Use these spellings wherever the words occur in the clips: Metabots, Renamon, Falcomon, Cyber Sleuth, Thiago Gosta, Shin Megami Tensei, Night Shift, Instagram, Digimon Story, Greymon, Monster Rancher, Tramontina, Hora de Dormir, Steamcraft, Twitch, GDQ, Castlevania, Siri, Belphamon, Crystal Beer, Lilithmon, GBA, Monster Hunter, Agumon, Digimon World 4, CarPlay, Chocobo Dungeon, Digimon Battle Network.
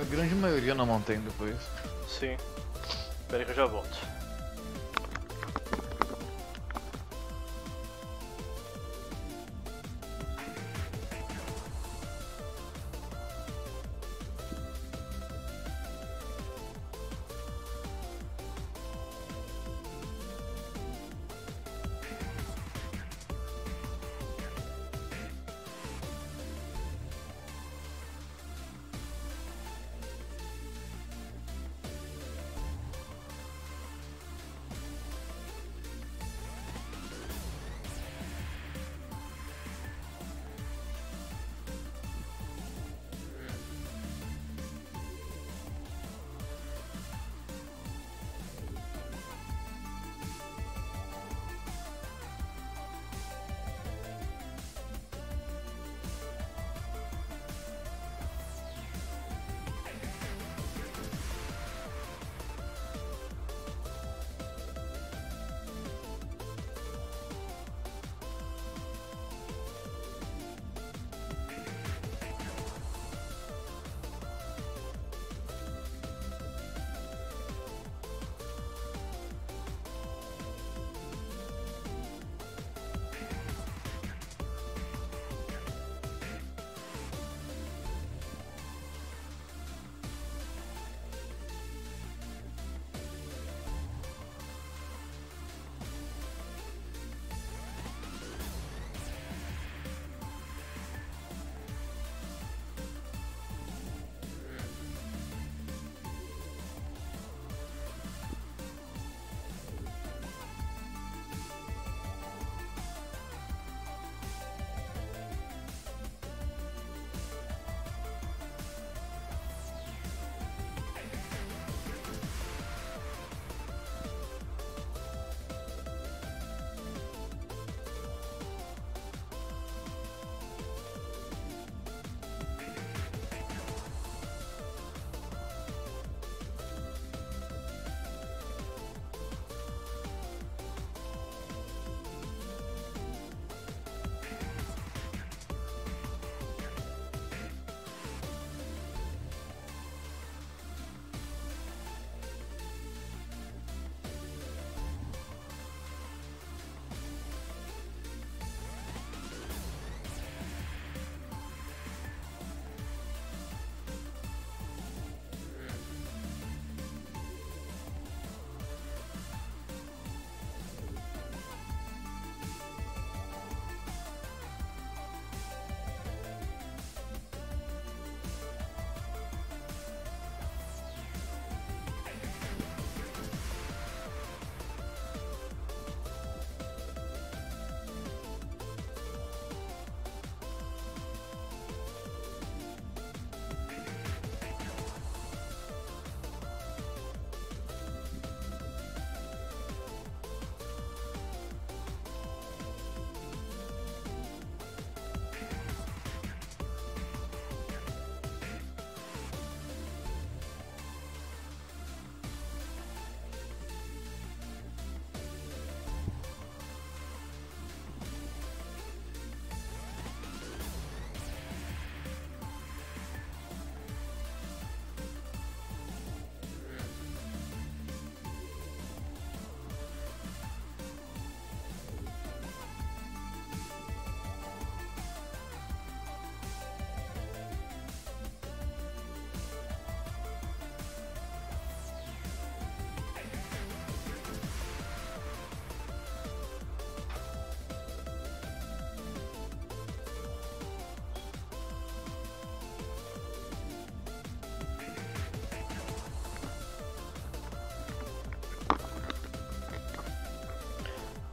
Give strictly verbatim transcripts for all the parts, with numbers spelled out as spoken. A grande maioria não mantém depois. Sim. Espera aí que eu já volto.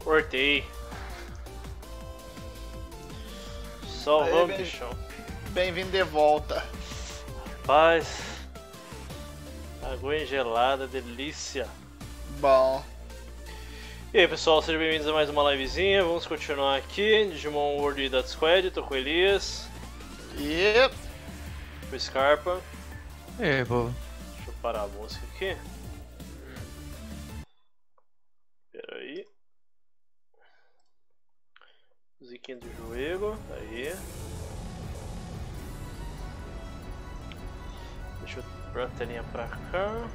Cortei. Só vamos, bichão. Bem-vindo de volta. Rapaz. Água gelada, delícia. Bom. E aí, pessoal, sejam bem-vindos a mais uma livezinha. Vamos continuar aqui. Digimon World Data Squad. Tô com o Elias. Yep. Com o Scarpa. E aí, povo. Deixa eu parar a música aqui. Do jogo, aí Deixa eu a telinha pra cá.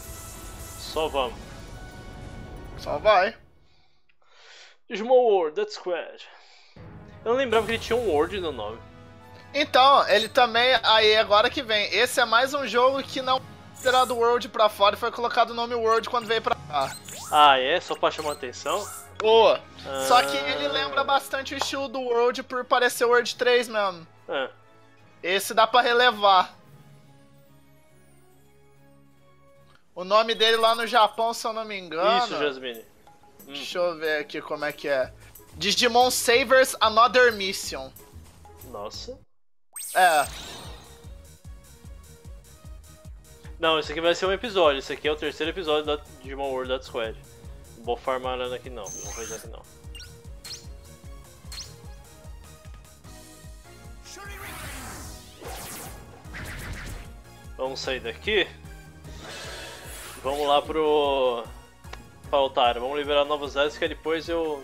Só vamos. Só vai. Digimon World Data Squad. Eu não lembrava que ele tinha um World no nome. Então, ele também... Aí, agora que vem. Esse é mais um jogo que não foi considerado World pra fora e foi colocado o nome World quando veio pra cá. Ah, é? Só pra chamar atenção? Boa. Ah... Só que ele lembra bastante o estilo do World por parecer World três mesmo. Ah. Esse dá pra relevar. O nome dele lá no Japão, se eu não me engano... Isso, Jasmine. Hum. Deixa eu ver aqui como é que é. Digimon Savers Another Mission. Nossa. É. Não, esse aqui vai ser um episódio. Esse aqui é o terceiro episódio da Digimon World Data Squad. Não vou farmar nada aqui não. Não vou fazer aqui não. Vamos sair daqui. Vamos lá pro... pra otário. Vamos liberar novos áreas que depois eu...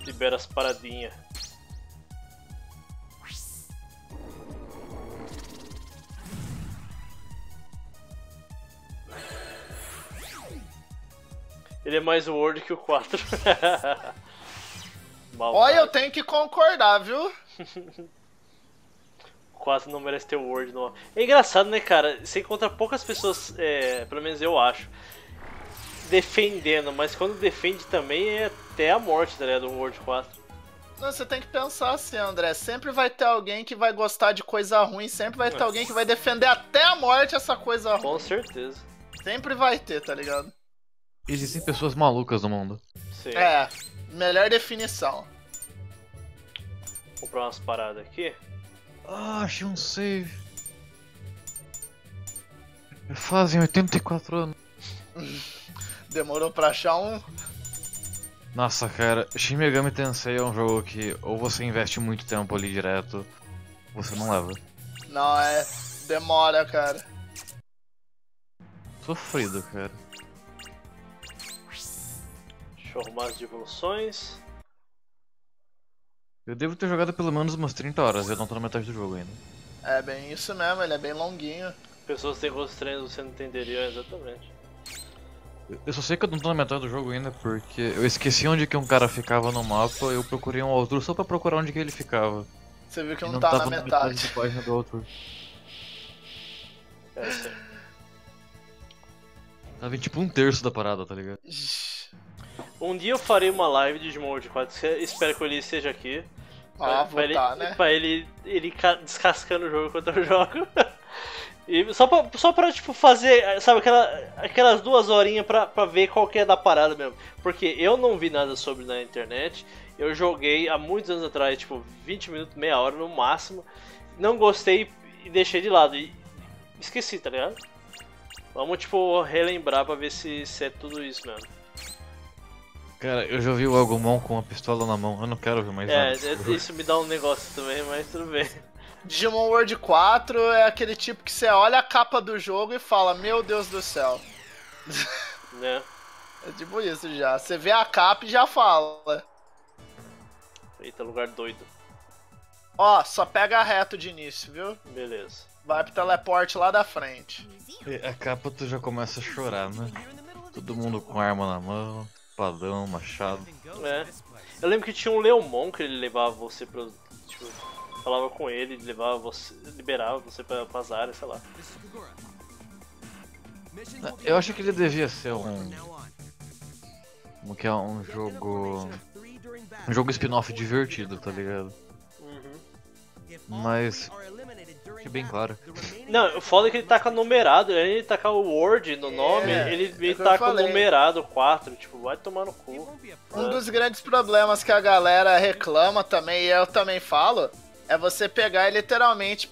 libero as paradinhas. Ele é mais World que o quatro. Olha, eu tenho que concordar, viu? O quatro não merece ter World no... É engraçado, né, cara? Você encontra poucas pessoas, é, pelo menos eu acho, defendendo, mas quando defende também é até a morte, tá ligado? O World quatro. Não, você tem que pensar assim, André. Sempre vai ter alguém que vai gostar de coisa ruim, sempre vai ter Nossa. alguém que vai defender até a morte essa coisa ruim. Com certeza. Sempre vai ter, tá ligado? Existem pessoas malucas no mundo. Sim. É, melhor definição. Vou comprar umas paradas aqui. Ah, achei um save. Fazem oitenta e quatro anos. Demorou pra achar um? Nossa, cara, Shin Megami Tensei é um jogo que ou você investe muito tempo ali direto, ou você não leva. Não, é... demora, cara. Sofrido, cara. Deixa eu arrumar as devoluções. Eu devo ter jogado pelo menos umas trinta horas, eu não tô na metade do jogo ainda. É bem isso mesmo, ele é bem longuinho. Pessoas têm gostos estranhos, você não entenderia exatamente. Eu só sei que eu não tô na metade do jogo ainda porque eu esqueci onde que um cara ficava no mapa, eu procurei um outro só pra procurar onde que ele ficava. Você viu que não, não tá na metade. Na metade da página do outro. É isso aí. Tava em tipo um terço da parada, tá ligado? Um dia eu farei uma live de Digimon World quatro, espero que o Eli seja aqui. Ah, pra, vou pra ele, tá, né? Pra ele, ele descascando o jogo enquanto eu jogo. E só pra, só pra tipo, fazer, sabe, aquela, aquelas duas horinhas pra, pra ver qual que é da parada mesmo. Porque eu não vi nada sobre na internet, eu joguei há muitos anos atrás, tipo, vinte minutos, meia hora no máximo. Não gostei e deixei de lado, e esqueci, tá ligado? Vamos, tipo, relembrar pra ver se, se é tudo isso mesmo. Cara, eu já vi o Agumon com uma pistola na mão, eu não quero ver mais é, nada. É, isso me dá um negócio também, mas tudo bem. Digimon World quatro é aquele tipo que você olha a capa do jogo e fala, meu Deus do céu. Né? É tipo isso já, você vê a capa e já fala. Eita, lugar doido. Ó, só pega reto de início, viu? Beleza. Vai pro teleporte lá da frente. E a capa tu já começa a chorar, né? Todo mundo com arma na mão. Espadão, machado. É. Eu lembro que tinha um Leomon que ele levava você pra. Tipo, falava com ele, levava você. Liberava você pra, pra áreas, sei lá. Eu acho que ele devia ser um. Como que é? Um jogo. Um jogo spin-off divertido, tá ligado? Uhum. Mas. É bem claro. Não, o foda é que ele taca numerado, ele taca o Word no nome, é, ele, ele é taca o numerado quatro, tipo, vai tomar no cu. Um é. dos grandes problemas que a galera reclama também, e eu também falo, é você pegar e literalmente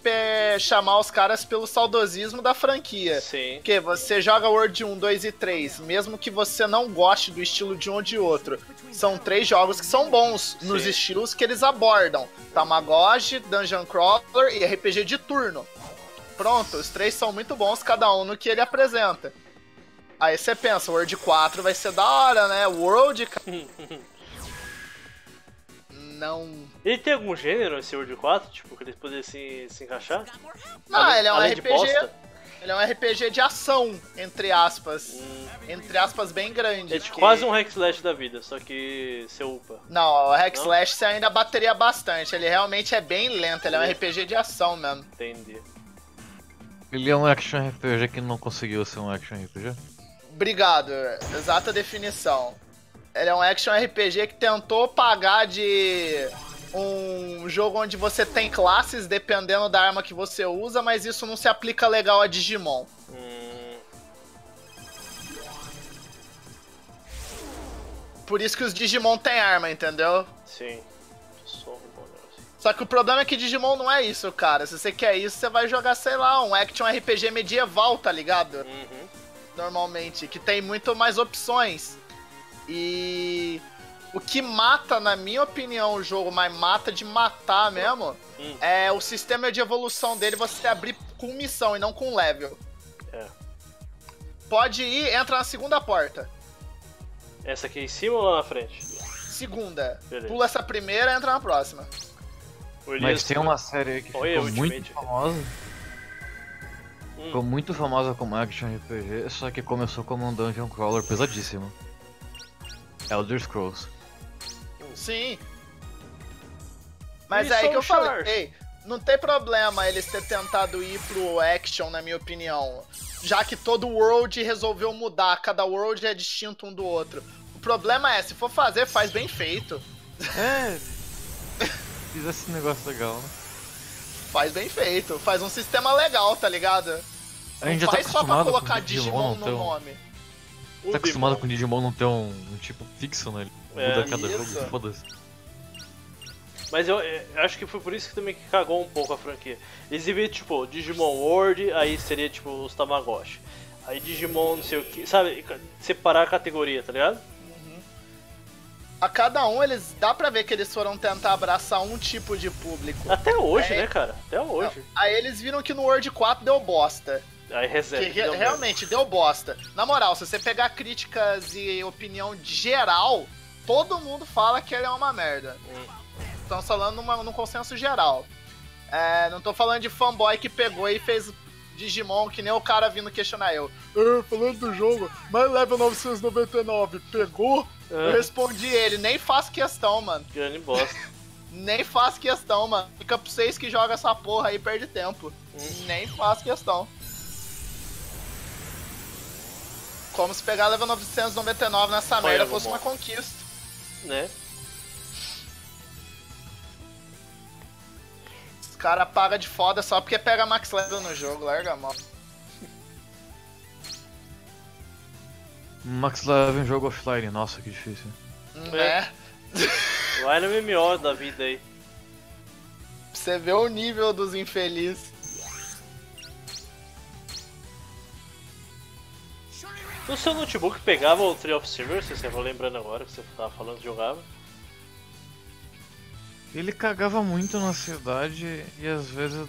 chamar os caras pelo saudosismo da franquia. Sim. Porque você joga World um, dois e três, mesmo que você não goste do estilo de um ou de outro. São três jogos que são bons nos Sim. estilos que eles abordam. Tamagotchi, Dungeon Crawler e R P G de turno. Pronto, os três são muito bons, cada um no que ele apresenta. Aí você pensa, World quatro vai ser da hora, né? World... não... Ele tem algum gênero, esse World quatro, tipo, que ele poderia se, se encaixar? Não, além, ele é um R P G. Ele é um R P G de ação, entre aspas. Hum. Entre aspas bem grande. É que... quase um hack slash da vida, só que você upa. Não, o hack slash você ainda bateria bastante. Ele realmente é bem lento, ele é um R P G de ação mesmo. Entendi. Ele é um action R P G que não conseguiu ser um action R P G? Obrigado, exata definição. Ele é um action R P G que tentou pagar de... um jogo onde você tem classes dependendo da arma que você usa, mas isso não se aplica legal a Digimon. Hum. Por isso que os Digimon têm arma, entendeu? Sim. Só que o problema é que Digimon não é isso, cara. Se você quer isso, você vai jogar, sei lá, um action R P G medieval, tá ligado? Uhum. Normalmente, que tem muito mais opções. E... o que mata, na minha opinião, o jogo, mas mata de matar mesmo, hum. é o sistema de evolução dele, você abrir com missão e não com level. É. Pode ir, entra na segunda porta. Essa aqui em cima ou lá na frente? Segunda. Beleza. Pula essa primeira e entra na próxima. Mas tem uma série aí que ficou Oi, muito famosa. Hum. Ficou muito famosa como action R P G, só que começou como um dungeon crawler pesadíssimo. Elder Scrolls. Sim. Mas é aí que eu falei, ei, não tem problema eles terem tentado ir pro action, na minha opinião. Já que todo world resolveu mudar, cada world é distinto um do outro. O problema é, se for fazer, faz bem feito. É. Fiz esse negócio legal, né? Faz bem feito, faz um sistema legal, tá ligado? A gente não já faz tá só pra colocar Digimon, Digimon no então... nome. Tá acostumado com o Digimon não ter um, um tipo fixo, né? Ele muda é, cada isso. jogo, foda-se. Mas eu, eu acho que foi por isso que também que cagou um pouco a franquia. Eles deviam, tipo, Digimon World, aí seria tipo os Tamagotchi. Aí Digimon não sei o que, sabe? Separar a categoria, tá ligado? Uhum. A cada um, eles dá pra ver que eles foram tentar abraçar um tipo de público. Até hoje, aí, né, cara? Até hoje. Não, aí eles viram que no World quatro deu bosta. Aí reserva, que, deu realmente, mesmo. deu bosta. Na moral, se você pegar críticas e opinião geral, todo mundo fala que ele é uma merda. Hum. Estamos falando numa, num consenso geral. É, não tô falando de fanboy que pegou e fez Digimon, que nem o cara vindo questionar eu. eu falando do jogo, mas level novecentos e noventa e nove, pegou? É. Eu respondi ele, nem faço questão, mano. Grande bosta. Nem faço questão, mano. Fica pra vocês que jogam essa porra aí, perde tempo. Hum. Nem faço questão. Como se pegar level novecentos e noventa e nove nessa Foi merda fosse bom. uma conquista. Né? Os caras pagam de foda só porque pega max level no jogo, larga a mão. Max level em jogo offline, nossa, que difícil. Né? É. Vai no M M O da vida aí. Você vê o nível dos infelizes. No seu notebook pegava o Tree of Savior, se você for lembrando agora que você tava falando que jogava. Ele cagava muito na cidade e às vezes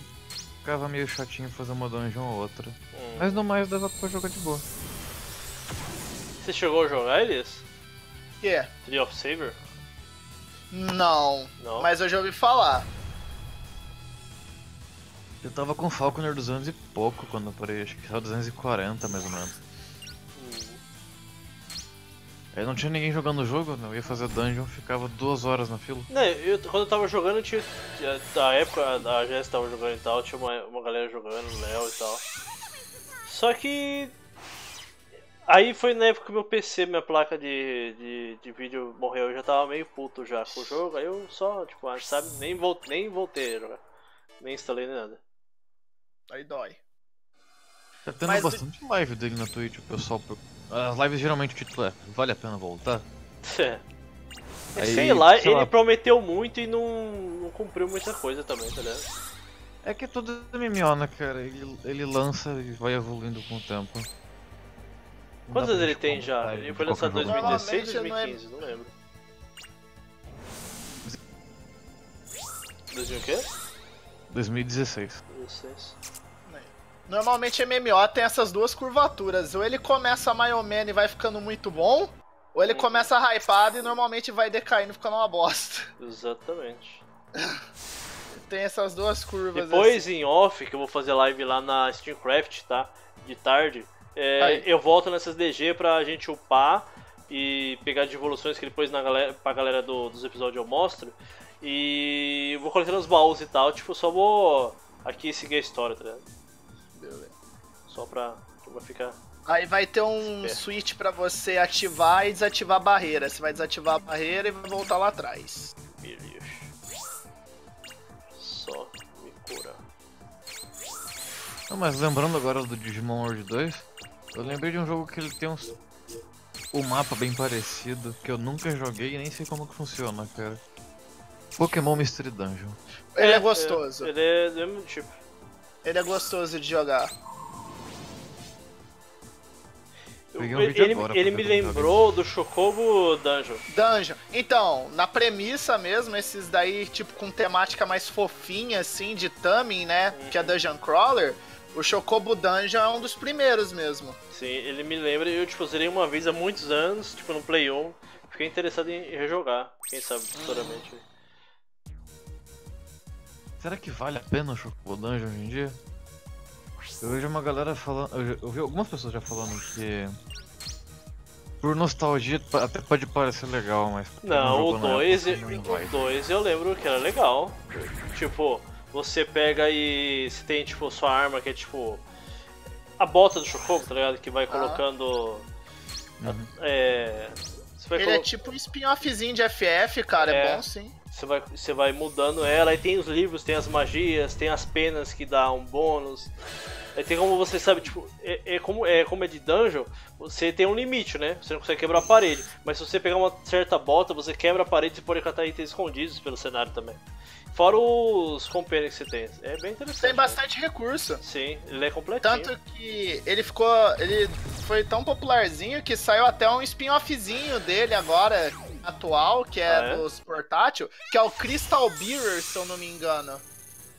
ficava meio chatinho fazer uma dungeon ou outra. Hum. Mas no mais dava pra jogar de boa. Você chegou a jogar, Elias? Que yeah. é? Tree of Savior? Não, Não, mas eu já ouvi falar. Eu tava com o Falconer duzentos e pouco quando eu parei, acho que era duzentos e quarenta mais ou menos. Aí não tinha ninguém jogando o jogo, eu ia fazer dungeon, ficava duas horas na fila. Não, eu, quando eu tava jogando, eu tinha. Na época a Jess tava jogando e tal, tinha uma, uma galera jogando, o Léo e tal. Só que. Aí foi na época que meu P C, minha placa de, de, de vídeo morreu, eu já tava meio puto já com o jogo, aí eu só, tipo, sabe, nem voltei, nem voltei a jogar. Nem instalei nem nada. Aí dói. Tá tendo Mas bastante tu... live dele na Twitch, o pessoal. As lives geralmente o título é, vale a pena voltar? É. Aí, sei lá, sei ele lá. prometeu muito e não, não cumpriu muita coisa também, tá ligado? É que é tudo M M O, né, cara? Ele, ele lança e vai evoluindo com o tempo. Não Quantas ele tem já? Ele foi lançado em dois mil e dezesseis ou dois mil e quinze? Não, é... não lembro. dois mil o quê? dois mil e dezesseis. dois mil e dezesseis. Normalmente M M O tem essas duas curvaturas, ou ele começa a Maioman e vai ficando muito bom, Ou ele começa hypado e normalmente vai decaindo, ficando uma bosta. Exatamente. Tem essas duas curvas. Depois assim, em off, que eu vou fazer live lá na Steamcraft, tá? De tarde. É, eu volto nessas D G pra gente upar e pegar as evoluções que depois na galera, pra galera do, dos episódios eu mostro. E vou coletando os baús e tal, tipo, só vou aqui seguir a história, tá ligado? Beleza. Só pra, pra ficar... Aí vai ter um é. switch pra você ativar e desativar a barreira. Você vai desativar a barreira e vai voltar lá atrás. Beleza. Só me curar. Não, mas lembrando agora do Digimon World dois, eu lembrei de um jogo que ele tem uns... um mapa bem parecido, que eu nunca joguei e nem sei como que funciona, cara. Pokémon Mystery Dungeon. Ele é, é gostoso. É, ele é do mesmo tipo. Ele é gostoso de jogar. Um ele agora, ele me lembrou jogo. do Chocobo Dungeon. Dungeon. Então, na premissa mesmo, esses daí, tipo, com temática mais fofinha, assim, de Tami, né? Uhum. Que é Dungeon Crawler. O Chocobo Dungeon é um dos primeiros mesmo. Sim, ele me lembra. Eu, tipo, zerei uma vez há muitos anos, tipo, no Play um. Fiquei interessado em rejogar, quem sabe, futuramente. Hum. Será que vale a pena o Chocobo Dungeon hoje em dia? Eu vejo uma galera falando, eu ouvi algumas pessoas já falando que por nostalgia até pode parecer legal, mas... Não, o dois, eu, eu lembro que era legal. Tipo, você pega e você tem tipo sua arma que é tipo a bota do Chocobo, tá ligado? Que vai colocando... Ah. A, é, você vai Ele colo... é tipo um spin-offzinho de F F, cara, é, é bom sim. Você vai, você vai mudando ela, aí tem os livros, tem as magias, tem as penas que dá um bônus. Aí tem como você sabe, tipo, é, é, como, é como é de dungeon, você tem um limite, né? Você não consegue quebrar a parede. Mas se você pegar uma certa bota, você quebra a parede e pode catar itens escondidos pelo cenário também. Fora os compêndios que você tem. É bem interessante. Tem bastante né? recurso. Sim, ele é completinho. Tanto que ele ficou. Ele foi tão popularzinho que saiu até um spin-offzinho dele agora. Atual, que é, ah, é dos portátil, que é o Crystal Beer, se eu não me engano.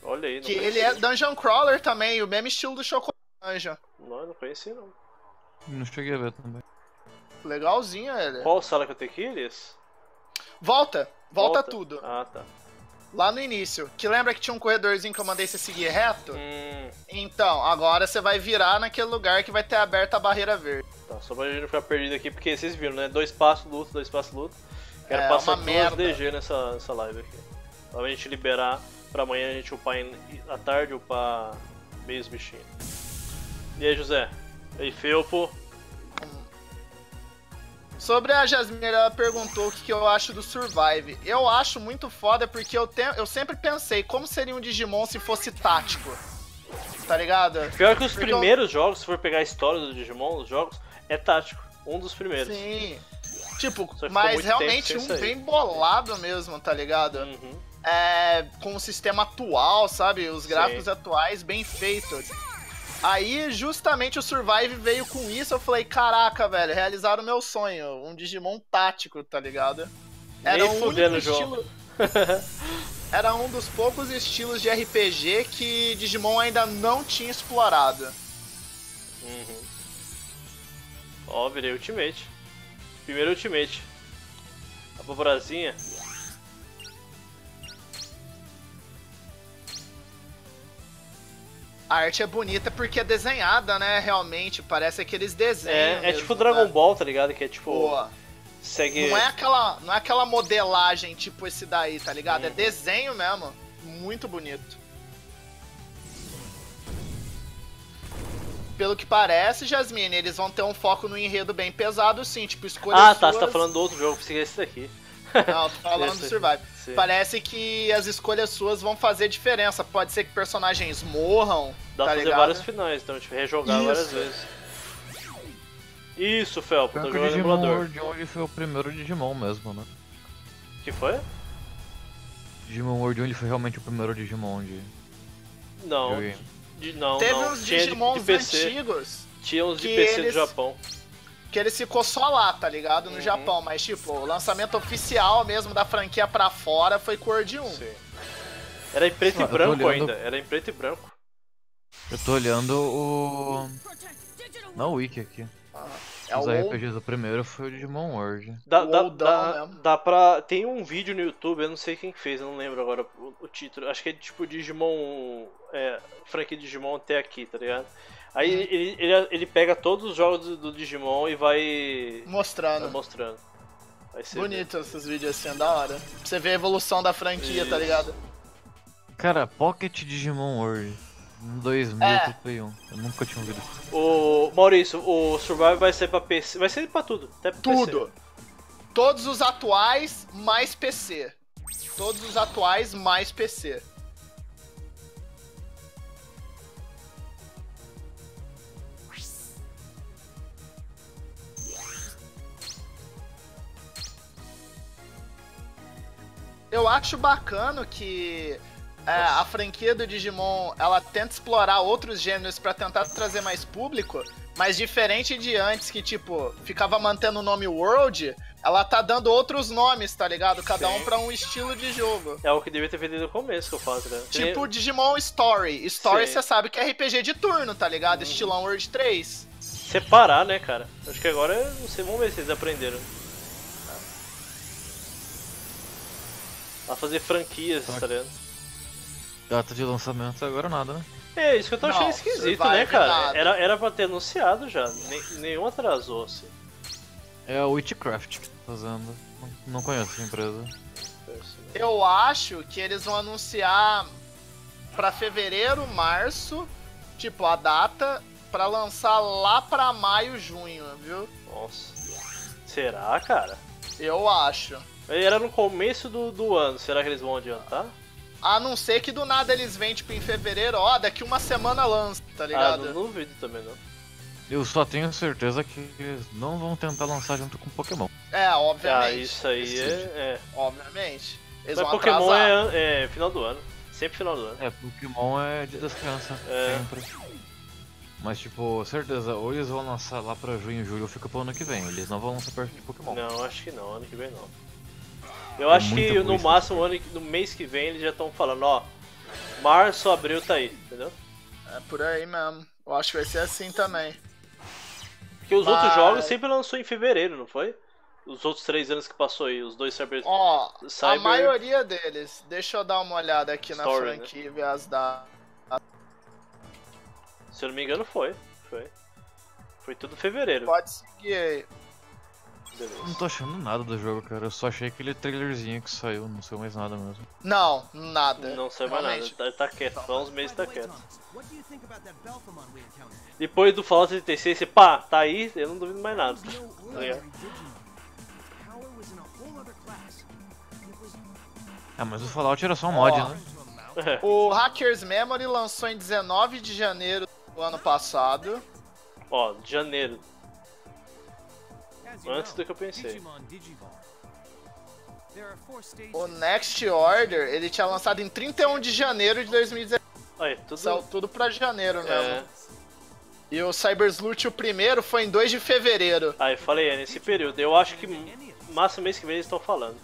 Olha aí, não Que ele é Dungeon Crawler também, o mesmo estilo do Chocobo Dungeon. Não, eu não conheci não. Não cheguei a ver também. Legalzinho ele. Qual sala que eu tenho que ir, Elias? Volta, volta, volta tudo. Ah, tá. Lá no início, que lembra que tinha um corredorzinho que eu mandei você seguir reto? Hum. Então, agora você vai virar naquele lugar que vai ter aberta a barreira verde. Tá, só pra gente não ficar perdido aqui, porque vocês viram, né? Dois passos, luta, dois passos, luta. Quero é, passar duas D G nessa, nessa live aqui. Pra gente liberar, pra amanhã a gente upar em, à tarde, upar meio bichinhos. E aí, José? E aí, Felpo? Sobre a Jasmine, ela perguntou o que, que eu acho do Survive. Eu acho muito foda porque eu, te... eu sempre pensei como seria um Digimon se fosse tático, tá ligado? Pior que os porque primeiros eu... jogos, se for pegar a história do Digimon, os jogos, é tático. Um dos primeiros. Sim, tipo, mas realmente um bem bolado mesmo, tá ligado? Uhum. É, com o sistema atual, sabe? Os gráficos Sim. atuais bem feitos. Aí, justamente, o Survive veio com isso, eu falei, caraca, velho, realizaram o meu sonho, um Digimon tático, tá ligado? Era um único estilo... Era um dos poucos estilos de R P G que Digimon ainda não tinha explorado. Uhum. Ó, virei Ultimate. Primeiro Ultimate. A pobrazinha. A arte é bonita porque é desenhada, né? Realmente, parece aqueles desenhos. É, mesmo, é tipo Dragon né? Ball, tá ligado? Que é tipo. Boa. Segue. Não é, aquela, não é aquela modelagem tipo esse daí, tá ligado? Hum. É desenho mesmo. Muito bonito. Pelo que parece, Jasmine, eles vão ter um foco no enredo bem pesado, sim. Tipo, escolha Ah, tá, suas... você tá falando do outro jogo, pensei que esse daqui. Não, tô falando do Survive. Sim. Parece que as escolhas suas vão fazer diferença. Pode ser que personagens morram. Dá tá pra fazer ligado? vários finais, então, tipo, rejogar Isso. várias vezes. Isso, Felpo, tô jogando Digimon emulador. World Only foi o primeiro Digimon mesmo, né? Que foi? Digimon World Only foi realmente o primeiro Digimon de. Não. De... De... não Teve não. uns Tinha Digimons de P C. antigos. Tinha uns de P C eles... do Japão. Que ele ficou só lá, tá ligado? No uhum. Japão, mas tipo, o lançamento oficial mesmo da franquia pra fora foi com o World um. Sim. Era em preto ah, e branco olhando... ainda, era em preto e branco. Eu tô olhando o... na Wiki aqui. Ah. desses é R P Gs do primeiro foi o Digimon World. Dá, dá, dá, dá pra... Tem um vídeo no YouTube, eu não sei quem fez, eu não lembro agora o, o título. Acho que é tipo Digimon... É, franquia Digimon até aqui, tá ligado? Aí hum. ele, ele, ele pega todos os jogos do, do Digimon e vai... Mostrando. Tá mostrando. Vai ser bonito bem. Esses vídeos assim, é da hora. Pra você ver a evolução da franquia, isso. Tá ligado? Cara, Pocket Digimon World. dois mil é. Pro Play um. Eu nunca tinha ouvido. O Maurício, o Survive vai ser pra P C. Vai ser pra tudo. Até pra tudo. P C. Todos os atuais, mais P C. Todos os atuais, mais P C. Eu acho bacana que... É, a franquia do Digimon, ela tenta explorar outros gêneros pra tentar trazer mais público, mas diferente de antes que, tipo, ficava mantendo o nome World, ela tá dando outros nomes, tá ligado? Cada sim. um pra um estilo de jogo. É o que devia ter feito desde o começo que eu falo, né? Tipo Digimon Story. Story você sabe que é R P G de turno, tá ligado? Hum. Estilão World três. Separar, né, cara? Acho que agora, não sei, vamos ver se eles aprenderam. A fazer franquias, tá ligado? Data de lançamento agora nada, né? É, isso que eu tô achando não, esquisito, né, cara? Era, era pra ter anunciado já, nem, nenhum atrasou, assim. É a Witchcraft que tá fazendo, não conheço a empresa. Eu acho que eles vão anunciar pra fevereiro, março, tipo, a data, pra lançar lá pra maio, junho, viu? Nossa, será, cara? Eu acho. Era no começo do, do ano, será que eles vão adiantar? A não ser que do nada eles vêm, tipo, em fevereiro, ó, daqui uma semana lança, tá ligado? Ah, não duvido também, não. Eu só tenho certeza que eles não vão tentar lançar junto com Pokémon. É, obviamente. Ah, isso aí é, é... Obviamente. Eles mas vão Pokémon atrasar. É, é final do ano. Sempre final do ano. É, Pokémon é dia das crianças, é. Sempre. Mas, tipo, certeza, ou eles vão lançar lá pra junho, julho, ou fica pro ano que vem. Eles não vão lançar perto de Pokémon. Não, acho que não, ano que vem não. Eu é acho que no máximo ano, no mês que vem eles já estão falando, ó, março, abril tá aí, entendeu? É por aí mesmo, eu acho que vai ser assim também. Porque os Mas... outros jogos sempre lançou em fevereiro, não foi? Os outros três anos que passou aí, os dois Cyber... Ó, oh, Cyber... a maioria deles, deixa eu dar uma olhada aqui Story, na franquia e ver as da... Se eu não me engano foi, foi. Foi tudo fevereiro. Pode seguir aí. Beleza. Não tô achando nada do jogo, cara. Eu só achei aquele trailerzinho que saiu, não saiu mais nada mesmo. Não, nada. Não saiu mais nada, tá, tá quieto, há uns meses tá quieto. Depois do Fallout setenta e seis, você pá, tá aí, eu não duvido mais nada. Ah, mas o Fallout era só um mod, oh. né? O Hacker's Memory lançou em dezenove de janeiro do ano passado. Ó, oh, de janeiro. Antes do que eu pensei. O Next Order, ele tinha lançado em trinta e um de janeiro de dois mil e dezessete. Aí, tudo... Saiu tudo pra janeiro mesmo. É. E o Cyber Sleuth, o primeiro, foi em dois de fevereiro. Aí, falei, é nesse período. Eu acho que massa mês que vem eles estão falando.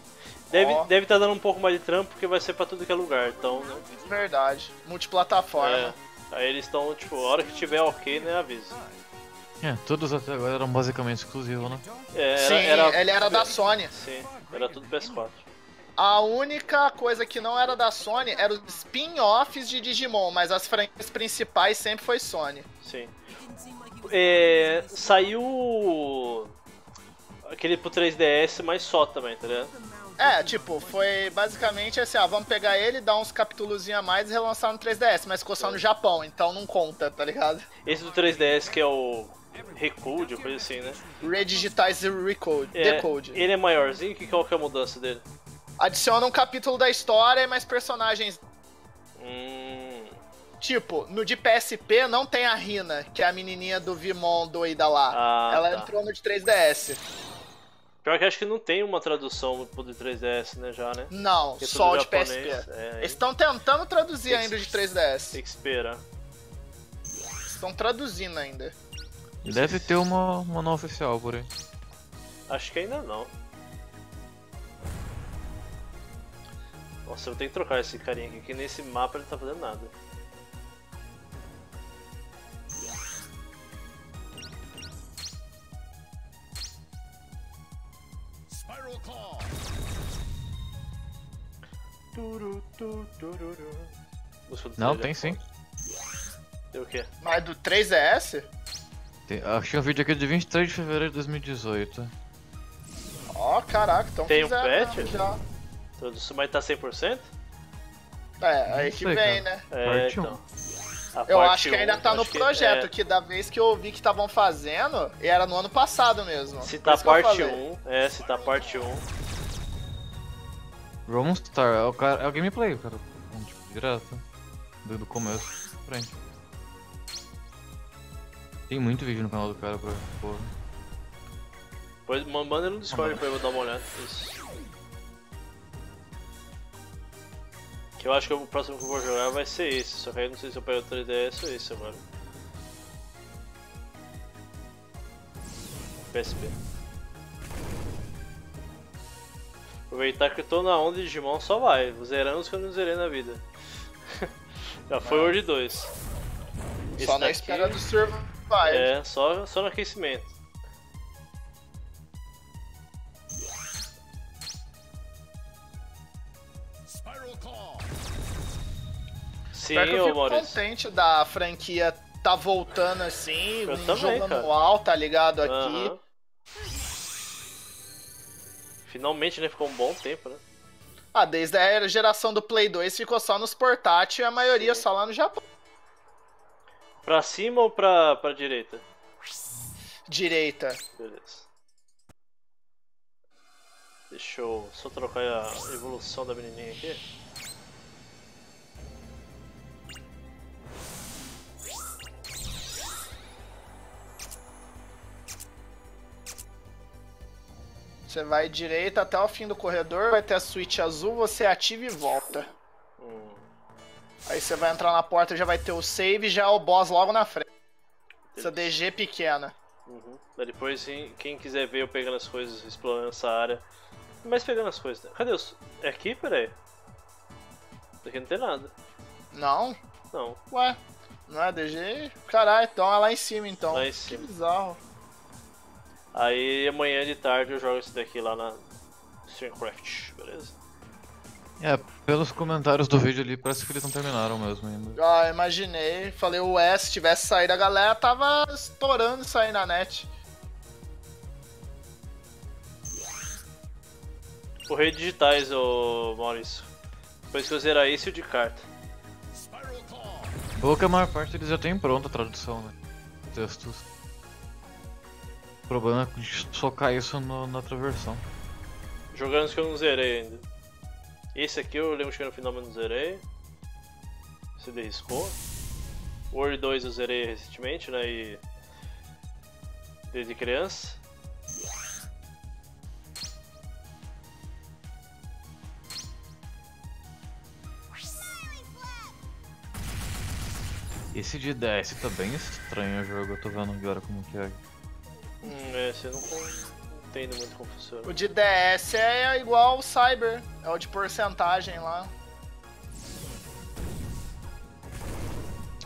Deve estar deve tá dando um pouco mais de trampo, porque vai ser pra tudo que é lugar, então... Né? Verdade. Multiplataforma. É. Aí eles estão, tipo, a hora que tiver ok, né, avisa. É, todos até agora eram basicamente exclusivos, né? É, era, sim, era... ele era da Sony. Sim, era tudo P S quatro. A única coisa que não era da Sony era os spin-offs de Digimon, mas as franquias principais sempre foi Sony. Sim. É, saiu aquele pro três D S, mas só também, tá ligado? É, tipo, foi basicamente assim, ah, vamos pegar ele, dar uns capítulozinhos a mais e relançar no três D S, mas ficou só no Japão, então não conta, tá ligado? Esse do três D S que é o... Recode, coisa assim, né? Redigitize Recode. É, Decode. Ele é maiorzinho? Que qual que é a mudança dele? Adiciona um capítulo da história e mais personagens. Hum. Tipo, no de P S P não tem a Rina, que é a menininha do Vimon doida lá. Ah, ela tá. entrou no de três D S. Pior que acho que não tem uma tradução pro de três D S, né, já, né? Não, é só o de P S P. É, eles estão tentando traduzir ainda o de três D S. Tem que esperar. Estão traduzindo ainda. Deve ter uma, uma não oficial por aí. Acho que ainda não. Nossa, eu tenho que trocar esse carinha aqui, que nesse mapa ele não tá fazendo nada. Não, tem sim. Deu o quê? Mas é do três D S? Tem, achei um vídeo aqui de vinte e três de fevereiro de dois mil e dezoito. Ó, oh, caraca, então tem um patch? Já. Então isso vai estar cem por cento? É, aí que vem, né? É, então. Eu acho que ainda tá no projeto, que da vez que eu vi que estavam fazendo, e era no ano passado mesmo. Se tá parte um, é, se tá parte um. Roman Star, é o, cara, é o gameplay, cara. Tipo, direto. Do começo, frente. Tem muito vídeo no canal do cara pra porra. Pois, manda no Discord pra eu dar uma olhada. Isso. Que eu acho que o próximo que eu vou jogar vai ser esse, só que aí não sei se eu pego o três D S ou esse agora. P S P. Aproveitar que eu tô na onda de Digimon, só vai. Zerando os que eu não zerei na vida. Já foi World dois. Esse só daqui, na espera do Survive. É, só, só no aquecimento. Sim, eu fico Maurício. contente da franquia tá voltando assim, eu um também, jogando cara. Uau, tá ligado aqui. Uhum. Finalmente, né? Ficou um bom tempo, né? Ah, desde a geração do Play dois ficou só nos portátil e a maioria Sim. só lá no Japão. Pra cima ou pra, pra direita? Direita. Beleza. Deixa eu só trocar a evolução da menininha aqui. Você vai direita até o fim do corredor, vai ter a switch azul, você ativa e volta. Hum. Aí você vai entrar na porta, já vai ter o save e já é o boss logo na frente. Essa D G pequena. Uhum. Daí depois, quem quiser ver eu pegando as coisas, explorando essa área. Mas pegando as coisas, né? Cadê os... É aqui? Peraí. Aqui não tem nada. Não? Não. Ué, não é D G? Caralho, então é lá em cima então. Lá em cima. Que bizarro. Aí amanhã de tarde eu jogo esse daqui lá na Steamcraft, beleza? É, pelos comentários do vídeo ali parece que eles não terminaram mesmo ainda. Ah, imaginei. Falei, ué, se tivesse saído a galera tava estourando isso aí na net. O rei digitais, ô Maurício. Depois que eu zerar esse o de carta. Boa que a maior parte eles já tem pronta a tradução, né? Textos. O problema é socar isso no, na outra versão. Jogando os que eu não zerei ainda. Esse aqui eu lembro que no final eu não zerei. Você derriscou. World dois eu zerei recentemente, né? E... desde criança. Esse de D S tá bem estranho o jogo, eu tô vendo agora como que é. Hum, é, você não entende muito como funciona. O de D S é igual ao Cyber, é o de porcentagem lá.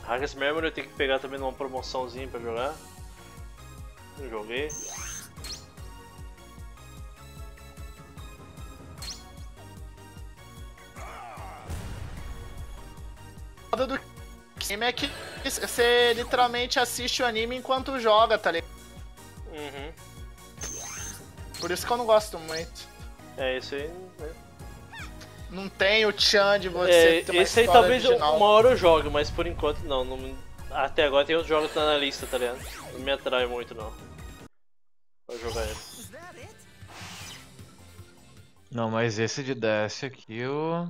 Hacker's Memory eu tenho que pegar também numa promoçãozinha pra jogar. Não joguei. Do game é que você literalmente assiste o anime enquanto joga, tá ligado? Uhum. Por isso que eu não gosto muito. É, isso aí. Né? Não tem o tchan de você. É, ter uma esse aí talvez original. Uma hora eu jogue, mas por enquanto não. não até agora tem outros jogos que tá na lista, tá ligado? Não me atrai muito não. Pra jogar ele. Não, mas esse de D S aqui eu.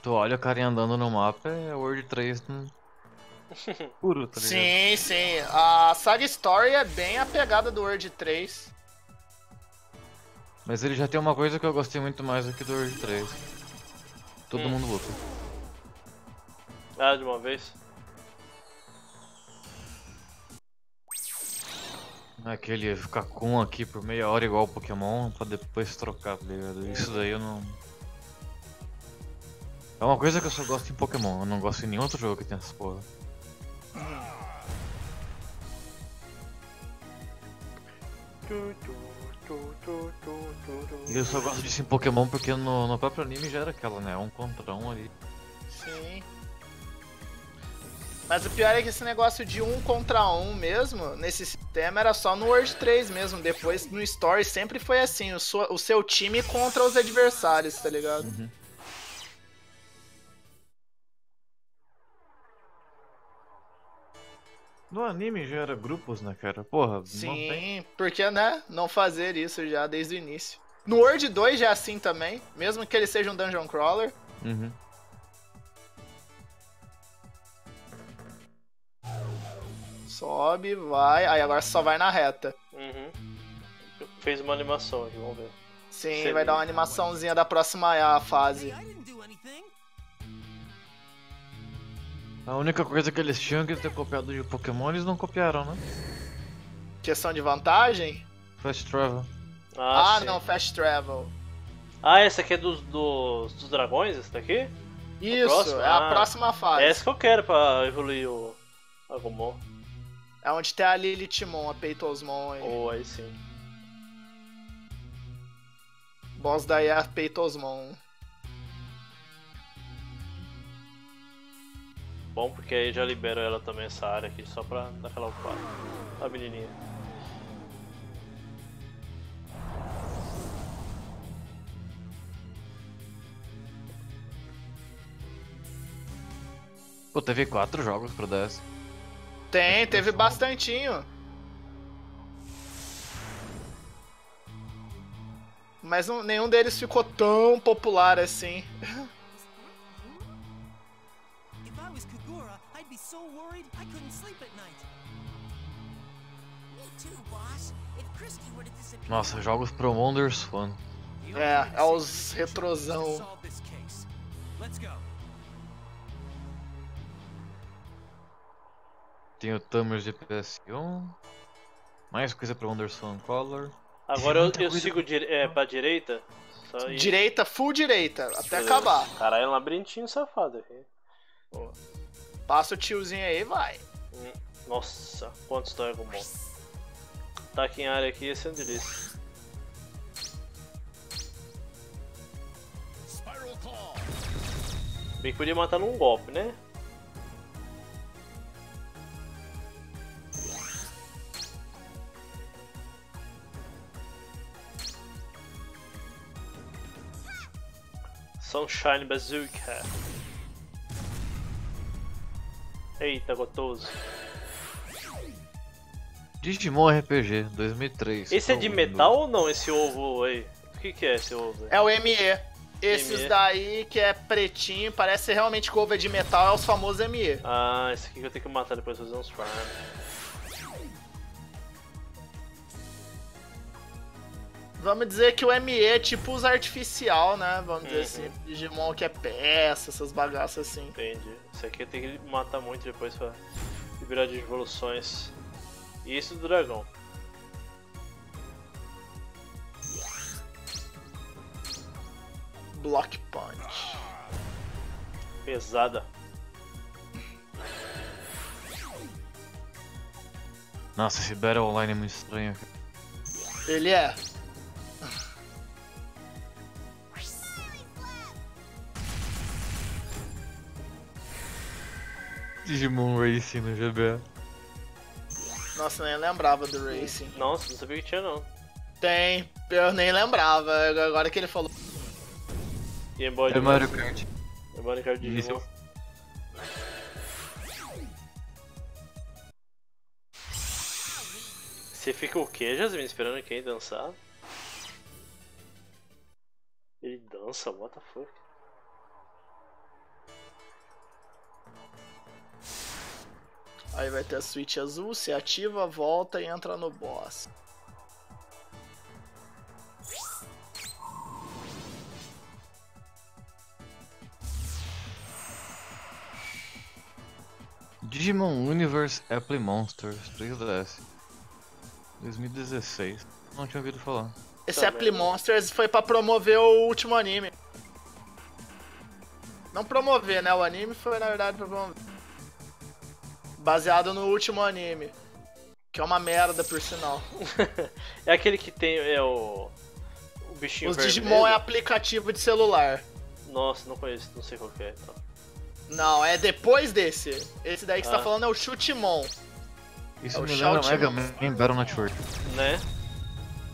Tu olha o cara andando no mapa, é World três. Né? Puro, tá ligado? Sim, sim. A Side Story é bem a pegada do World três. Mas ele já tem uma coisa que eu gostei muito mais do que do World três. Todo hum. mundo luta. Ah, de uma vez? Aquele ficar com aqui por meia hora igual o Pokémon pra depois trocar, tá ligado? Isso daí eu não... É uma coisa que eu só gosto em Pokémon, eu não gosto em nenhum outro jogo que tem essas porra. Eu só gosto disso em Pokémon porque no, no próprio anime já era aquela, né? Um contra um ali. Sim. Mas o pior é que esse negócio de um contra um mesmo, nesse sistema, era só no World três mesmo. Depois, no Story, sempre foi assim, o, sua, o seu time contra os adversários, tá ligado? Uhum. No anime já era grupos, né, cara? Porra, sim, não tem... porque, né, não fazer isso já desde o início. No World dois já é assim também, mesmo que ele seja um Dungeon Crawler. Uhum. Sobe, vai... Aí agora só vai na reta. Uhum. Fez uma animação aqui, vamos ver. Sim, seria. Vai dar uma animaçãozinha da próxima fase. A única coisa que eles tinham que ter copiado de Pokémon, eles não copiaram, né? Questão de vantagem? Fast Travel. Ah, ah não, Fast Travel. Ah, essa aqui é dos, dos, dos dragões, essa daqui? Isso, a é a ah, próxima fase. É essa que eu quero pra evoluir o Agumon. É onde tem a Lilithmon, a Peitosmon aí. Oh, aí sim. Boss daí é a Peitosmon. Bom, porque aí já libero ela também essa área aqui, só pra dar aquela ocupada. A menininha. Pô, teve quatro jogos pro D S. Tem, teve bastantinho. Mas não, nenhum deles ficou tão popular assim. Nossa, jogos pro Wonders One. É, é os retrosão. Tem o Tamers de P S um. Mais coisa pro Wonders One Color. Agora eu, eu sigo dire é, pra direita. Só direita, full direita, até beleza. Acabar. Caralho, é um labirintinho safado aqui. Boa. Passa o tiozinho aí e vai. Nossa, quanto história com o bom. Tá aqui em área aqui, esse é um delícia. Bem que podia matar num golpe, né? Sunshine Bazooka. Eita, gostoso. Digimon R P G, dois mil e três. Esse é de metal ou não, esse ovo aí? O que que é esse ovo aí? É o M E. Esses M E. Daí que é pretinho, parece realmente que o ovo é de metal, é os famosos M E. Ah, esse aqui que eu tenho que matar depois, fazer uns farm. Vamos dizer que o M E é tipo os artificial, né? Vamos dizer uhum. assim, Digimon que é peça, essas bagaças assim. Entendi. Isso aqui tem que matar muito depois pra liberar de evoluções. E esse do dragão. Block Punch. Pesada. Nossa, esse Battle Online é muito estranho. Ele é. Digimon Racing no G B A. Nossa, nem lembrava do Racing. Nossa, não sabia que tinha não. Tem, eu nem lembrava, agora que ele falou. E é Mario Kart. É Mario Kart Digimon. Você fica o quê, Jasmine? Esperando quem dançar? Ele dança, what the fuck? Aí vai ter a switch azul, se ativa, volta e entra no boss. Digimon Universe Apple Monsters, três D S. dois mil e dezesseis. Não tinha ouvido falar. Esse Apple Monsters foi pra promover o último anime. Não promover, né? O anime foi, na verdade, pra promover. Baseado no último anime. Que é uma merda, por sinal. É aquele que tem é o, o bichinho Os vermelho. Digimon é aplicativo de celular. Nossa, não conheço, não sei qual que é. Então. Não, é depois desse. Esse daí que ah. você tá falando é o Chutimon. Isso é o me lembra Mega Man Battle Network. Né?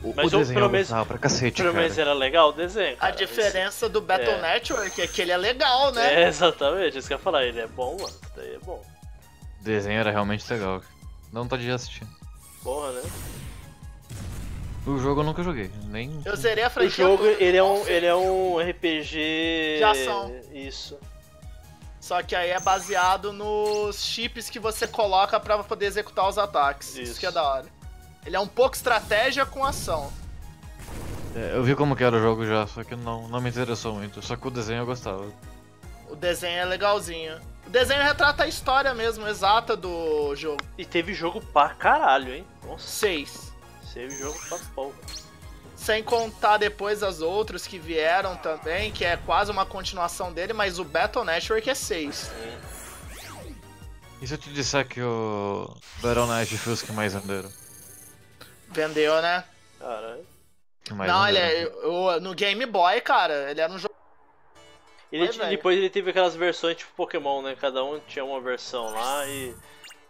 O, mas o desenho pelo menos, pra cacete, pelo menos era legal o desenho, cara. A diferença Esse... do Battle é. Network é que ele é legal, né? É, exatamente, isso que eu ia falar, ele é bom, mano. Daí é bom. O desenho era realmente legal. Não tá de assistir. Porra, né? O jogo eu nunca joguei, nem... Eu zerei a franquia. O jogo, ele é um, ele é um R P G... de ação. Isso. Só que aí é baseado nos chips que você coloca pra poder executar os ataques. Isso, isso que é da hora. Ele é um pouco estratégia com ação. É, eu vi como que era o jogo já, só que não, não me interessou muito. Só que o desenho eu gostava. O desenho é legalzinho. O desenho retrata a história mesmo, exata do jogo. E teve jogo pra caralho, hein? Nossa. Seis. Teve jogo pra pouco. Sem contar depois as outras que vieram também, que é quase uma continuação dele, mas o Battle Network é seis. Sim. E se eu te disser que o Battle Network foi os que mais venderam? Vendeu, né? Caralho. Não, ele é, eu, no Game Boy, cara, ele era um jogo... Ele, mas, depois ele teve aquelas versões tipo Pokémon, né? Cada um tinha uma versão lá e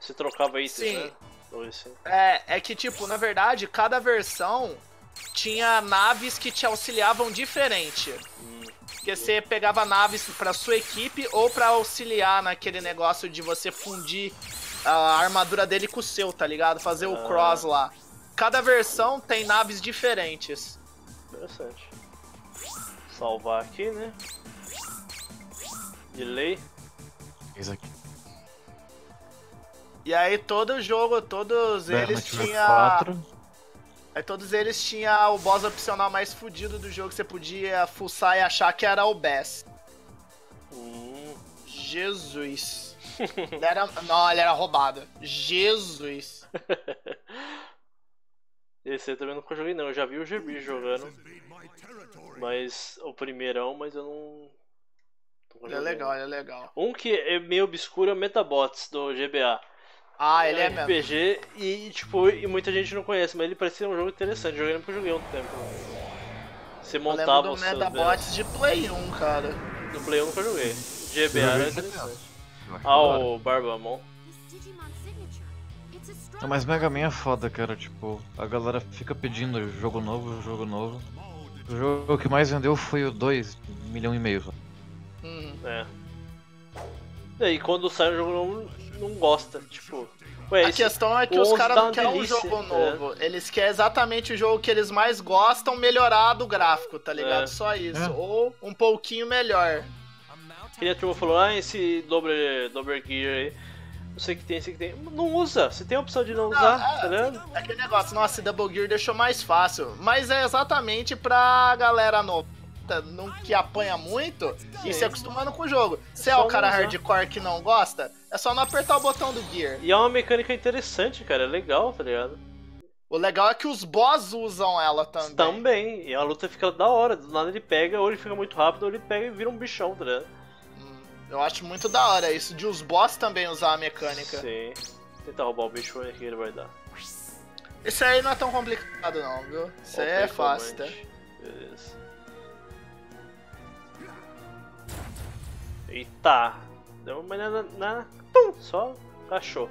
se trocava itens, Sim. né? Sim. É, é que tipo, na verdade, cada versão tinha naves que te auxiliavam diferente. Hum. Porque você pegava naves pra sua equipe ou pra auxiliar naquele negócio de você fundir a armadura dele com o seu, tá ligado? Fazer ah. o cross lá. Cada versão tem naves diferentes. Interessante. Salvar aqui, né? Delay. Isso aqui. E aí todo jogo, todos eles tinham... Aí todos eles tinham o boss opcional mais fodido do jogo que você podia fuçar e achar que era o best. Hum. Jesus. Ele era... Não, ele era roubado. Jesus. Esse eu também nunca joguei não, eu já vi o Gibi jogando. Mas o primeirão, mas eu não... Ele é legal, ele é legal. Um que é meio obscuro é o Metabots do G B A. Ah, ele é, é mesmo. R P G e, tipo, e muita gente não conhece, mas ele parecia um jogo interessante. Joguei ele porque eu joguei há um tempo. Você montava o seu... Eu lembro do Metabots de Play um, cara. Do Play um nunca joguei. G B A era interessante. Ah, o Barbamon. Não, mas Mega Man é foda, cara. Tipo, a galera fica pedindo jogo novo, jogo novo. O jogo que mais vendeu foi o dois milhão e meio. Hum. É. E aí, quando sai um jogo novo, não gosta, tipo... Ué, a questão é que os caras não querem um jogo novo, é. eles querem exatamente o jogo que eles mais gostam, melhorado o gráfico, tá ligado? É. Só isso, é. ou um pouquinho melhor. E a turma falou, ah, esse Dobre, Dobre Gear aí, não sei o que tem, sei que tem. Não usa, você tem a opção de não, não usar, é, tá ligado? É aquele negócio, nossa, Double Gear deixou mais fácil, mas é exatamente pra galera nova. Não, que apanha muito e se acostumando com o jogo. Se é o cara hardcore que não gosta, é só não apertar o botão do Gear. E é uma mecânica interessante, cara, é legal, tá ligado? O legal é que os boss usam ela também. Também, e a luta fica da hora. Do nada ele pega, ou ele fica muito rápido, ou ele pega e vira um bichão, tá ligado? Hum, eu acho muito da hora isso de os boss também usar a mecânica. Sim, tentar roubar o bicho aí que ele vai dar. Isso aí não é tão complicado não, viu? Isso aí é fácil, tá? Beleza. Eita, deu uma maneira na... Pum, só achou.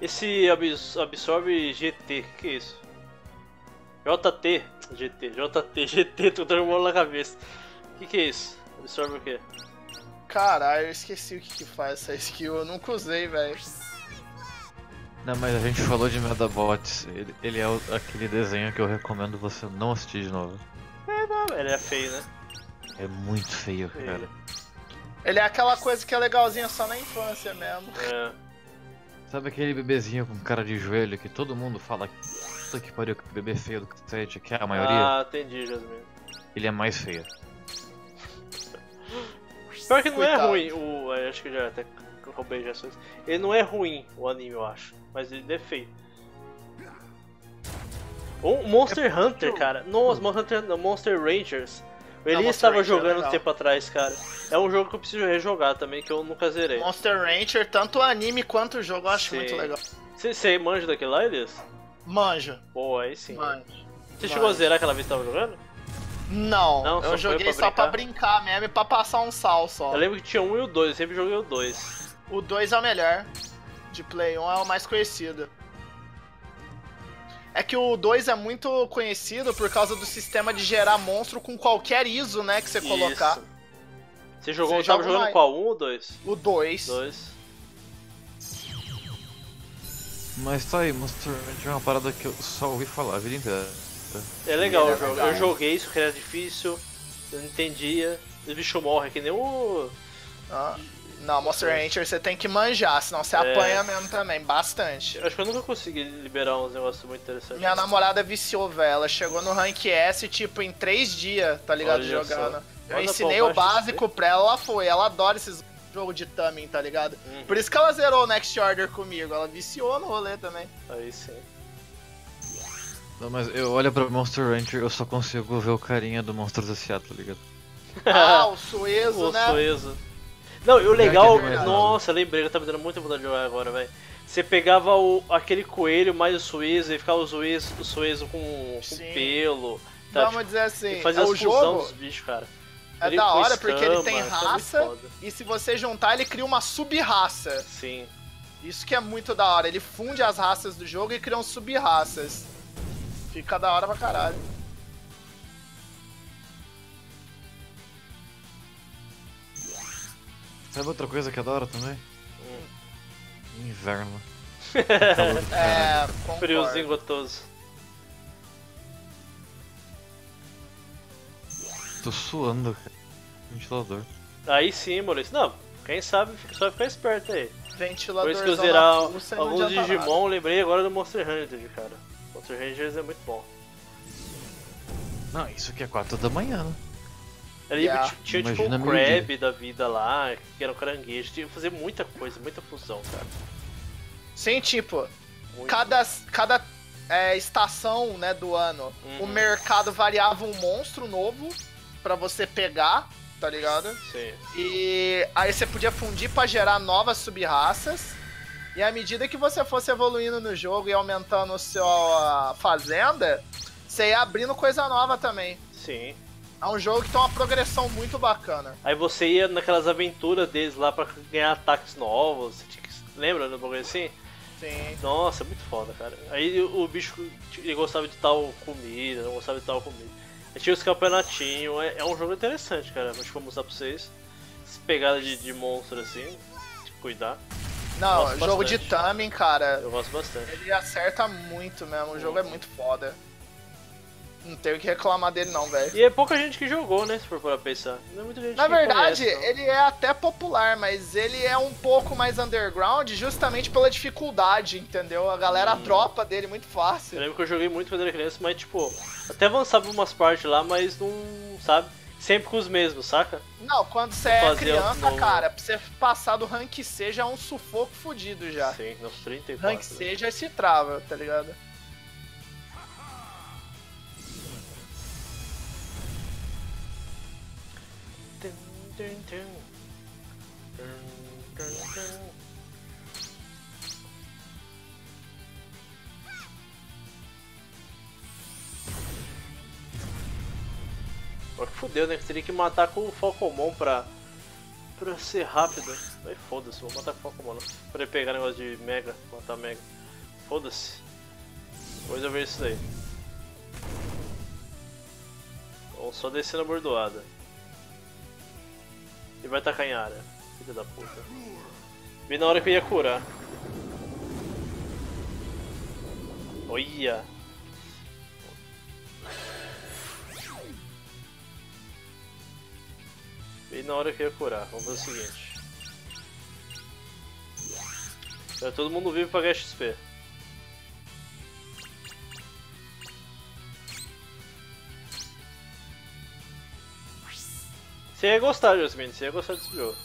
Esse absorve G T, que é isso? J T, G T, J T, G T, tô transformando na cabeça. Que que é isso? Absorve o que? Caralho, eu esqueci o que que faz essa skill, eu nunca usei, velho. Não, mas a gente falou de Metabots, ele, ele é o, aquele desenho que eu recomendo você não assistir de novo. É, não, ele é feio, né? É muito feio, cara. Ele é aquela coisa que é legalzinha só na infância mesmo. É. Sabe aquele bebezinho com cara de joelho que todo mundo fala puta que pariu, que bebê feio do cacete, que é a maioria? Ah, entendi, Jasmine. Ele é mais feio. Pior que não Coitado. é ruim, o, acho que já até roubei já isso. Ele não é ruim, o anime, eu acho, mas ele é feio. Um Monster é Hunter, cara. Nossa, Monster, Monster Rangers. Ele estava jogando um tempo atrás, cara. É um jogo que eu preciso rejogar também, que eu nunca zerei. Monster Rancher, tanto o anime quanto o jogo, eu acho sim. muito legal. Você manja daquele lá, Elias? Manjo. Boa, aí sim. Você chegou a zerar aquela vez que tava jogando? Não, Não eu joguei só pra brincar mesmo e pra passar um sal só. Eu lembro que tinha um e o dois, eu sempre joguei o dois. O dois é o melhor. De Play um é o mais conhecido. É que o dois é muito conhecido por causa do sistema de gerar monstro com qualquer I S O, né, que você colocar. Isso. Você jogou, você tava jogando mais... qual? um ou dois? O dois. Mas tá aí, Monster Rancher é uma parada que eu só ouvi falar a vida inteira. É legal o jogo. Eu joguei isso, que era difícil, eu não entendia. Os bichos morrem que nem o... Ah. Não, Monster Rancher você tem que manjar, senão você é. apanha mesmo também, bastante. Acho que eu nunca consegui liberar uns negócios muito interessantes. Minha namorada viciou, velho, ela chegou no Rank S, tipo, em três dias, tá ligado, olha jogando. Só. Eu Mas ensinei o básico pra ela, ela foi, ela adora esses jogos de thumbing, tá ligado? Uhum. Por isso que ela zerou o Next Order comigo, ela viciou no rolê também. Aí sim. Não, mas eu olho pra Monster Rancher, eu só consigo ver o carinha do Monstros S A, tá ligado? Ah, o Suezo, o né? O Suezo. Não, e o legal... Nossa, lembrei, eu tava dando muita vontade de jogar agora, velho. Você pegava o, aquele coelho mais o Suezo e ficava o Suezo, o Suezo com, com pelo. Tá? Vamos tipo, dizer assim, fazia é as fusão dos bichos, cara. É ele da hora, escama, porque ele tem raça tá e se você juntar ele cria uma sub-raça. Sim. Isso que é muito da hora, ele funde as raças do jogo e criam sub-raças. Fica da hora pra caralho. Sabe outra coisa que adoro também? Hum. Inverno. É, friozinho gostoso. Tô suando, cara. Ventilador. Aí sim, Maurício. Não, quem sabe só ficar esperto aí. Ventilador. Por isso que eu zerar alguns Digimon, lembrei agora do Monster Hunter, cara. Monster Rangers é muito bom. Não, isso aqui é quatro da manhã, né? Ali yeah. tinha tipo Imagina um crab da vida lá, que era um caranguejo, tinha que fazer muita coisa, muita fusão, cara. Sim, tipo, muito. cada, cada é, estação né, do ano, uhum. o mercado variava um monstro novo pra você pegar, tá ligado? Sim. E aí você podia fundir pra gerar novas sub-raças, e à medida que você fosse evoluindo no jogo e aumentando a sua fazenda, você ia abrindo coisa nova também. Sim. É um jogo que tem uma progressão muito bacana. Aí você ia naquelas aventuras deles lá pra ganhar ataques novos, lembra do bagulho assim? Sim. Nossa, muito foda, cara. Aí o bicho ele gostava de tal comida, não gostava de tal comida. Aí tinha os campeonatinhos, é, é um jogo interessante, cara. Acho que vou mostrar pra vocês. Essa pegada de, de monstro assim, de cuidar. Não, jogo bastante. de timing, cara. Eu gosto bastante. Ele acerta muito mesmo, o hum. jogo é muito foda. Não tenho o que reclamar dele não, velho. E é pouca gente que jogou, né, se for para pensar. Não é muita gente Na que verdade, conhece, ele é até popular, mas ele é um pouco mais underground justamente pela dificuldade, entendeu? A galera hum. tropa dele muito fácil. Eu lembro que eu joguei muito quando era criança, mas tipo, até avançava umas partes lá, mas não, sabe? Sempre com os mesmos, saca? Não, quando você é criança, cara, pra você passar do Rank C já é um sufoco fodido já. Sim, nos trinta e quatro. Rank C né? já se trava, tá ligado? Pô, que fudeu, né? Que teria que matar com o Falcomon pra, pra ser rápido. Ai, foda-se, vou matar com o Falcomon. Não. Pra ele pegar negócio de Mega, matar Mega. Foda-se. Depois eu vejo isso daí. Ou só descendo a bordoada. Ele vai tacar em área, filho da puta. Bem na hora que eu ia curar. Olha! Bem na hora que eu ia curar, vamos fazer o seguinte. Pra todo mundo vivo pra ganhar X P. Você ia gostar, Jasmine, você ia gostar desse jogo.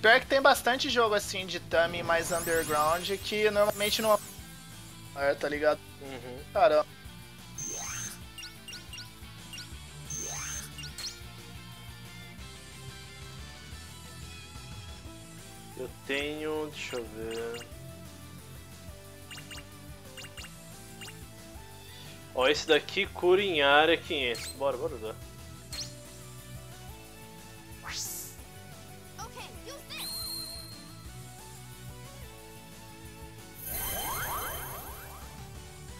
Pior que tem bastante jogo assim de Tami mais underground que normalmente não... É, tá ligado? Uhum. Caramba. Eu tenho... deixa eu ver... Ó, esse daqui cura em área quinhentos. Bora, bora usar.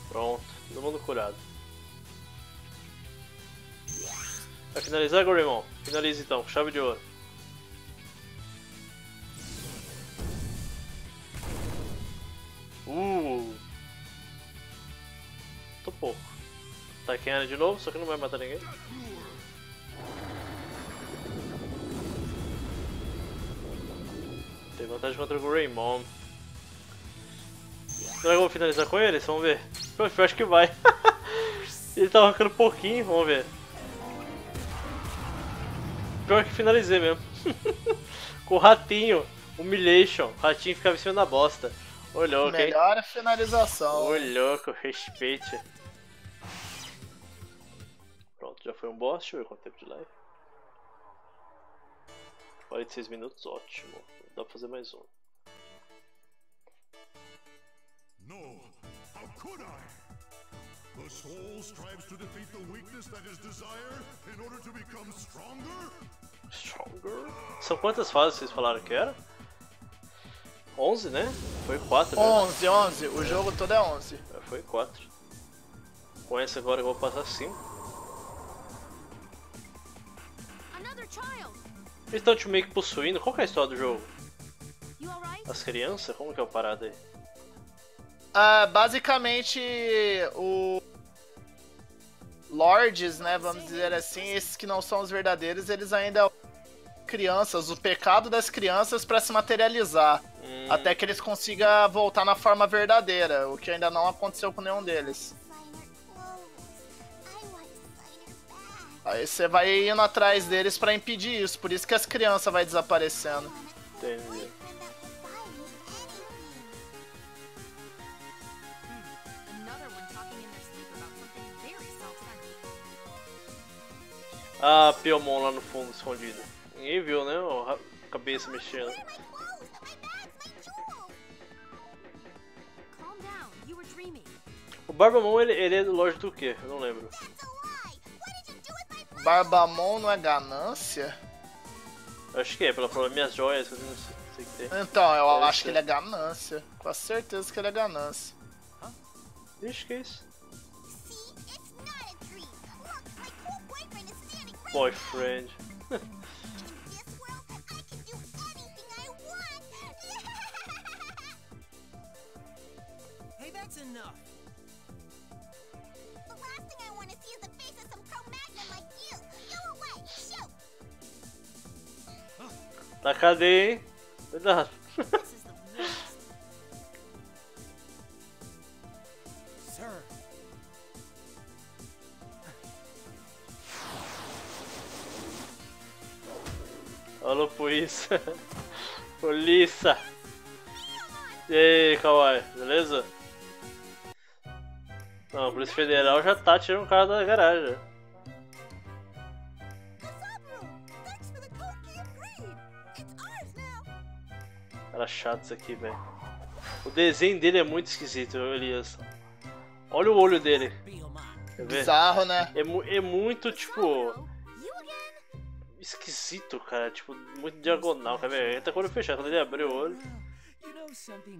Pronto, todo mundo curado. Vai finalizar, Gorimon? Finaliza então, chave de ouro. Uh! Tô pouco. Tá queimando de novo, só que não vai matar ninguém. Tem vantagem contra o Gorimon. Será que eu vou finalizar com eles? Vamos ver. Eu acho que vai. Ele tá arrancando um pouquinho, vamos ver. Pior que finalizei mesmo. Com o ratinho. Humiliation. O ratinho ficava em cima da bosta. Ô louco, hein? Melhor finalização. Ô louco, respeite. Pronto, já foi um boss. Deixa eu ver quanto tempo de live. quarenta e seis minutos, ótimo. Dá pra fazer mais um. No. How could I? The soul strives to defeat the weakness that is desire in order to become stronger. Stronger? São quantas fases vocês falaram que era? onze, né? Foi quatro. onze, mesmo. onze. O é. Jogo todo é onze. Foi quatro. Com essa agora eu vou passar cinco. Eles estão te meio que possuindo. Qual que é a história do jogo? As crianças? Como que é o parado aí? Ah, basicamente, o Lords, né, vamos dizer assim, esses que não são os verdadeiros, eles ainda crianças, o pecado das crianças para se materializar, hum. até que eles consigam voltar na forma verdadeira, o que ainda não aconteceu com nenhum deles. Aí você vai indo atrás deles para impedir isso, por isso que as crianças vai desaparecendo. Entendi. Ah, Piomon lá no fundo, escondido. Ninguém viu, né? A cabeça mexendo. O Barbamon, ele, ele é do loja do quê? Eu não lembro. Barbamon não é ganância? Eu acho que é, pela forma das minhas joias, eu não sei o que tem. Então, eu Deve acho ser. que ele é ganância. Com certeza que ele é ganância. Ixi, que é isso? Boyfriend. Na cadeia, hein? Cuidado. Alô, polícia. Polícia. E aí, Kawaii, beleza? Não, a Polícia Federal já tá tirando o cara da garagem. Cara chato isso aqui, velho. O desenho dele é muito esquisito, Elias. Olha o olho dele. Quer ver? Bizarro, né? É, é muito, tipo... esquisito, cara, tipo, muito diagonal, quer ver? Até quando eu fechar, quando ele abriu o olho.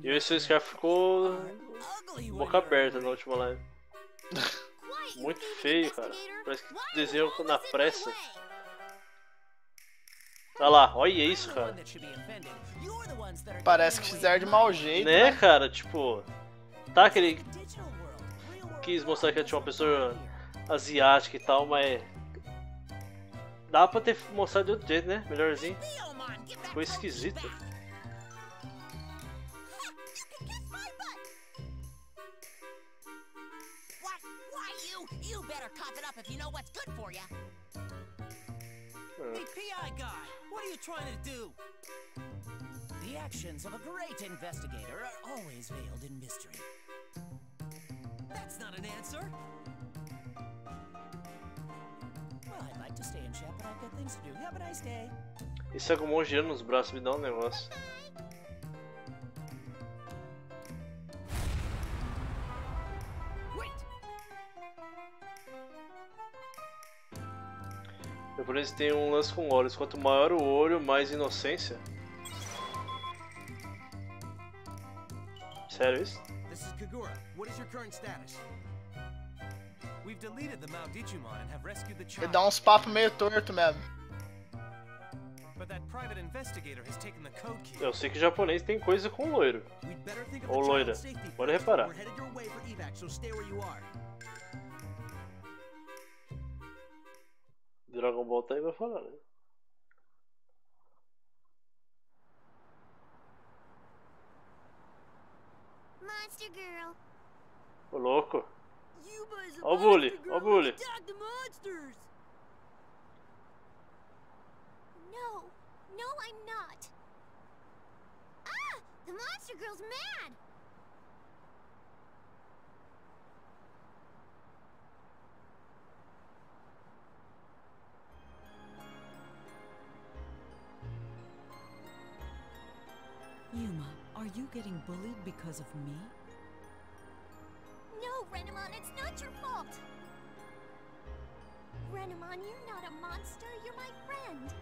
E esse cara ficou boca aberta na última live. Muito feio, cara. Parece que desenhou na pressa. Olha lá, olha isso, cara. Parece que fizeram de mau jeito, né? Né, cara, tipo... Tá que ele quis mostrar que tinha uma pessoa asiática e tal, mas... Dá pra ter mostrado de outro jeito, né? Melhorzinho. Ficou esquisito. É. Esse Agumon girando nos braços me dá um negócio. Japoneses têm um lance com olhos. Quanto maior o olho, mais inocência. Sério isso? This is Kagura. What is your current status? We've deleted the Mount Digimon and have rescued the child. Ele dá uns papos meio torto mesmo. But that private investigator has taken the code key. Eu sei que o japonês tem coisa com loiro. Ou loira. Pode reparar. We're headed your way for evac, so stay where you are. Dragon Ball tá aí pra falar, né? Monster Girl. Ô louco. Ó o bully, ó o bully. No, no, I'm not. Ah, the Monster Girl's mad. Yuma, are you getting bullied because of me? No, Renamon, it's not your fault! Renamon, you're not a monster, you're my friend!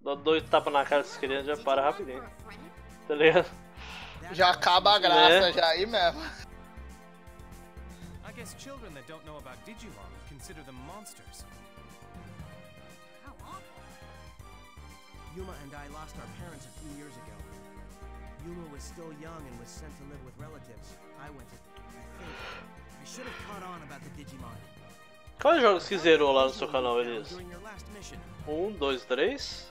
Dá dois tapas na cara dessas crianças e já para rapidinho. Tá ligado? Já acaba a graça, é. Já aí mesmo. I guess children that don't know about Digimon would consider them monsters. How awful. Yuma and I lost our parents a few years ago. Yuma was still young and was sent to live with relatives. I went to, I think, I should have caught on about the Digimon. Quais jogos que zerou lá no seu canal, Elias? Um, dois, três?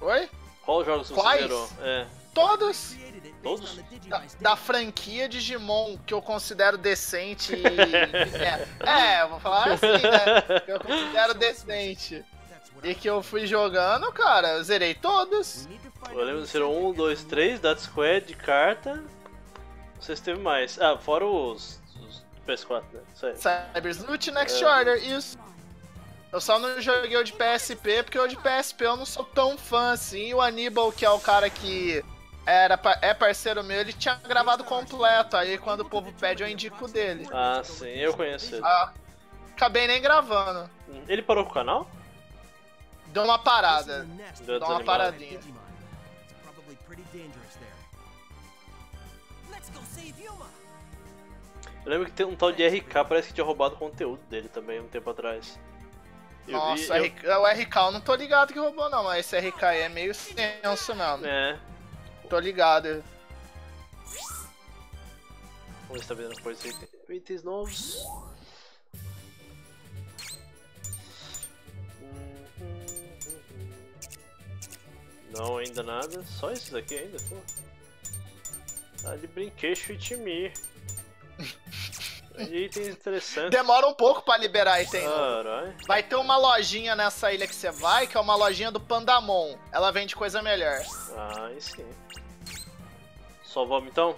Oi? Qual jogos que você zerou? É. Todos! Todos? Da, da franquia Digimon que eu considero decente e... é, é, eu vou falar assim, né? Que eu considero decente. E que eu fui jogando, cara, eu zerei todos. Eu lembro de ser um, dois, três, Data Squad, de carta. Não sei se teve mais. Ah, fora os, os P S quatro, né? Cyber Sleuth, Next Order, isso. Eu só não joguei o de P S P, porque o de P S P eu não sou tão fã assim. E o Aníbal, que é o cara que era, é parceiro meu, ele tinha gravado completo. Aí quando o povo pede, eu indico dele. Ah, sim, eu conheço ele. Ah, acabei nem gravando. Ele parou com o canal? Deu uma parada. Deu uma animado. Paradinha. Eu lembro que tem um tal de R K, parece que tinha roubado o conteúdo dele também um tempo atrás. Eu Nossa, vi, R K, eu... o R K eu não tô ligado que roubou não, mas esse R K é meio senso mesmo. É. Tô ligado. Vamos ver se tá vendo coisa aí. Itens novos. Não, ainda nada. Só esses aqui ainda, pô. Tá de brinquedo e me. Itens interessantes. Demora um pouco pra liberar item. Caralho. Vai ter uma lojinha nessa ilha que você vai, que é uma lojinha do Pandamon. Ela vende coisa melhor. Ah, e sim. Só vamos então?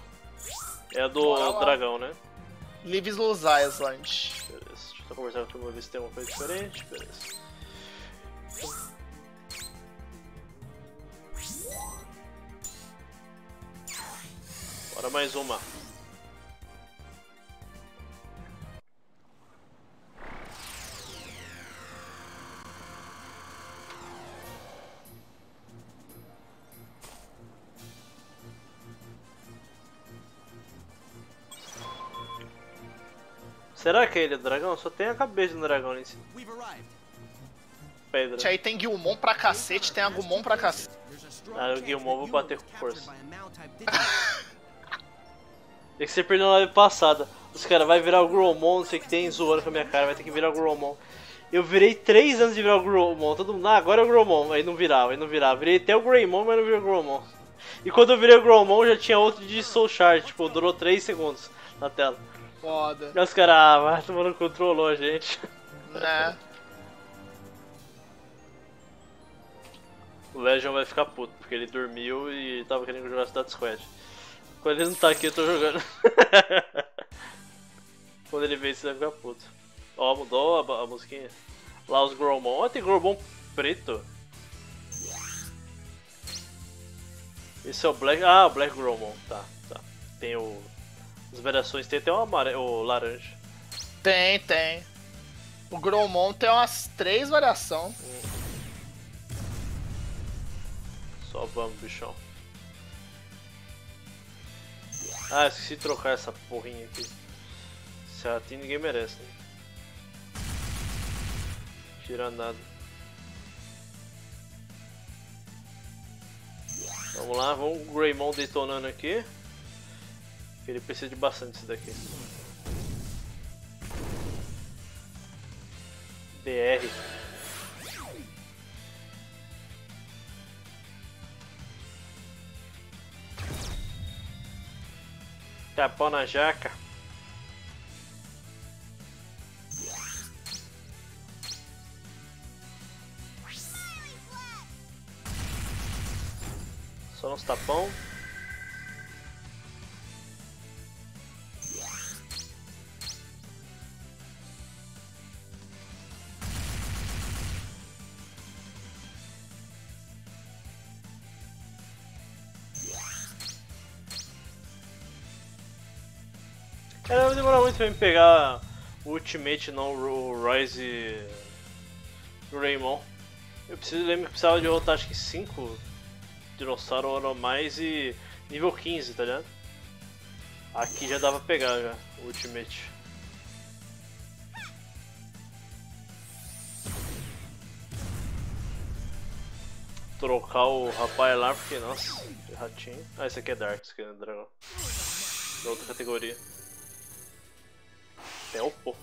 É a do Bora dragão, lá. Né? Lives Lose Island. Beleza. Deixa eu conversar com o ver se tem uma coisa diferente. Beleza. Bora mais uma. Será que ele é dragão? Só tem a cabeça do dragão ali em cima. Pedra. Aí tem Guilmon pra cacete, tem Agumon pra cacete. Ah, o Guilmon vou bater com força. Tem que ser perdeu na live passada. Os caras vão virar o Gromon, não sei o que tem, zoando com a minha cara, vai ter que virar o Gromon. Eu virei três anos de virar o Gromon, todo mundo, ah, agora é o Gromon, aí não virava, aí não virava. Virei até o Greymon, mas não virei o Gromon. E quando eu virei o Gromon já tinha outro de Soul Shard, tipo, durou três segundos na tela. Foda. E os caras, ah, mas todo mundo controlou a gente. Né? O Legion vai ficar puto, porque ele dormiu e tava querendo jogar Data Squad. Quando ele não tá aqui, eu tô jogando. Quando ele vem, você vai ficar puto. Ó, mudou a, a musiquinha. Lá os Gromon. Ó, tem Gromon preto. Esse é o Black... Ah, o Black Gromon. Tá, tá. tem o... As variações tem até o, amare... o laranja. Tem, tem. O Gromon tem umas três variações. Hum. Só vamos, bichão. Ah, esqueci de trocar essa porrinha aqui. Se ela tem, ninguém merece, né? Tira nada. Vamos lá, vamos o Greymon detonando aqui. Ele precisa de bastante isso daqui. B R. Tapão na jaca. Só nos tapão. Cara, vai demorar muito pra me pegar o Ultimate, não, o Rise Greymon. Eu preciso, lembro que precisava de voltar acho que cinco dinossauros ou mais e nível quinze, tá ligado? Aqui já dava pra pegar já, o Ultimate. Trocar o rapaz lá porque, nossa, de ratinho. Ah, esse aqui é Dark, esse aqui é dragão. Da outra categoria. Pô.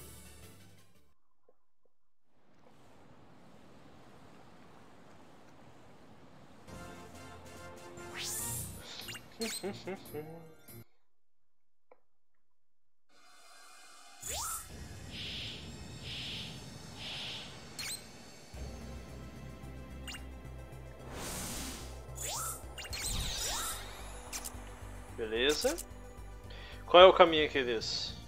Beleza. Qual é o caminho aqui desse?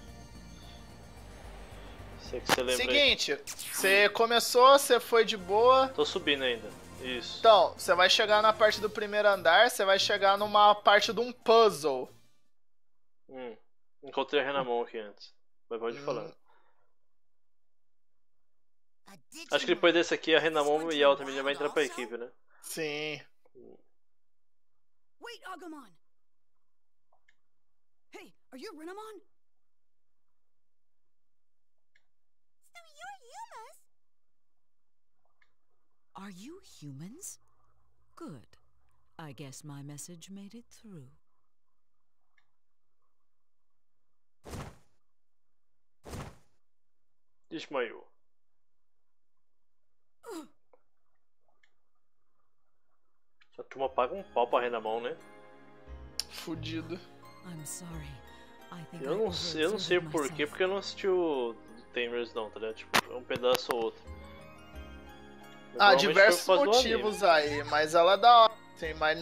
Você seguinte, você começou, você foi de boa. Tô subindo ainda, isso. Então, você vai chegar na parte do primeiro andar, você vai chegar numa parte de um puzzle. Hum, encontrei a Renamon aqui antes, mas pode hum. falar. Acho que depois desse aqui a Renamon e a outra menina vai entrar pra equipe, né? Sim. Hum. Wait, Agumon. Hey, are you Renamon? Are you humans? Good. I guess my message made it through. Ismael. Essa turma paga um pau pra Renamon, né? Fudido. I'm sorry. I think eu não sei, eu não sei por quê, porque eu não assisti o Tamers não, tá ligado? Tipo, é um pedaço ou outro. Ah, diversos motivos aí, mas ela dá, sim, mas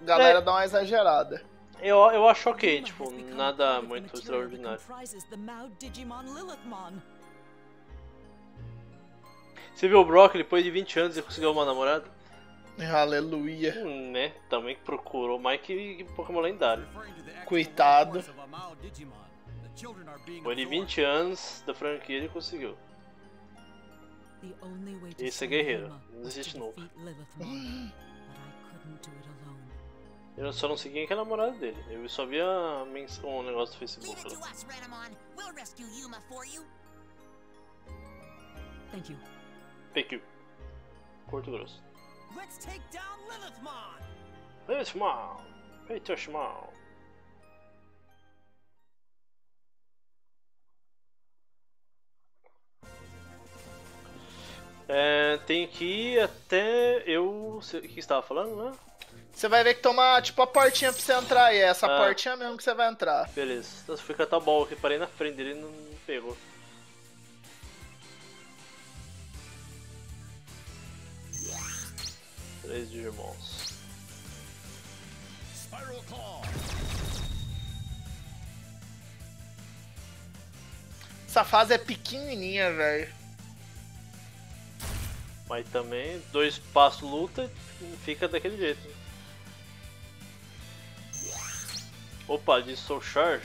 a galera é. dá uma exagerada. Eu, eu acho ok, tipo, nada muito extraordinário. Você viu o Brock, depois de vinte anos ele conseguiu uma namorada? Aleluia. Hum, né, também procurou Mike e Pokémon lendário. Coitado. Depois de vinte anos da franquia ele conseguiu. Esse é guerreiro, não existe nunca. Eu só não segui quem é a namorada dele, eu só vi a menção, um negócio do Facebook. Thank you. Porto Grosso. Let's take down Lilithmon. Lilithmon. Lilithmon. É, tem que ir até eu... O que estava falando, né? Você vai ver que toma tipo a portinha pra você entrar aí, é essa ah. portinha mesmo que você vai entrar. Beleza, então você foi catar a bola aqui, parei na frente dele e não pegou. Três Digimons. Spiral Claw. Essa fase é pequenininha, velho. Mas também, dois passos luta, fica daquele jeito. Opa, de Soul Charge.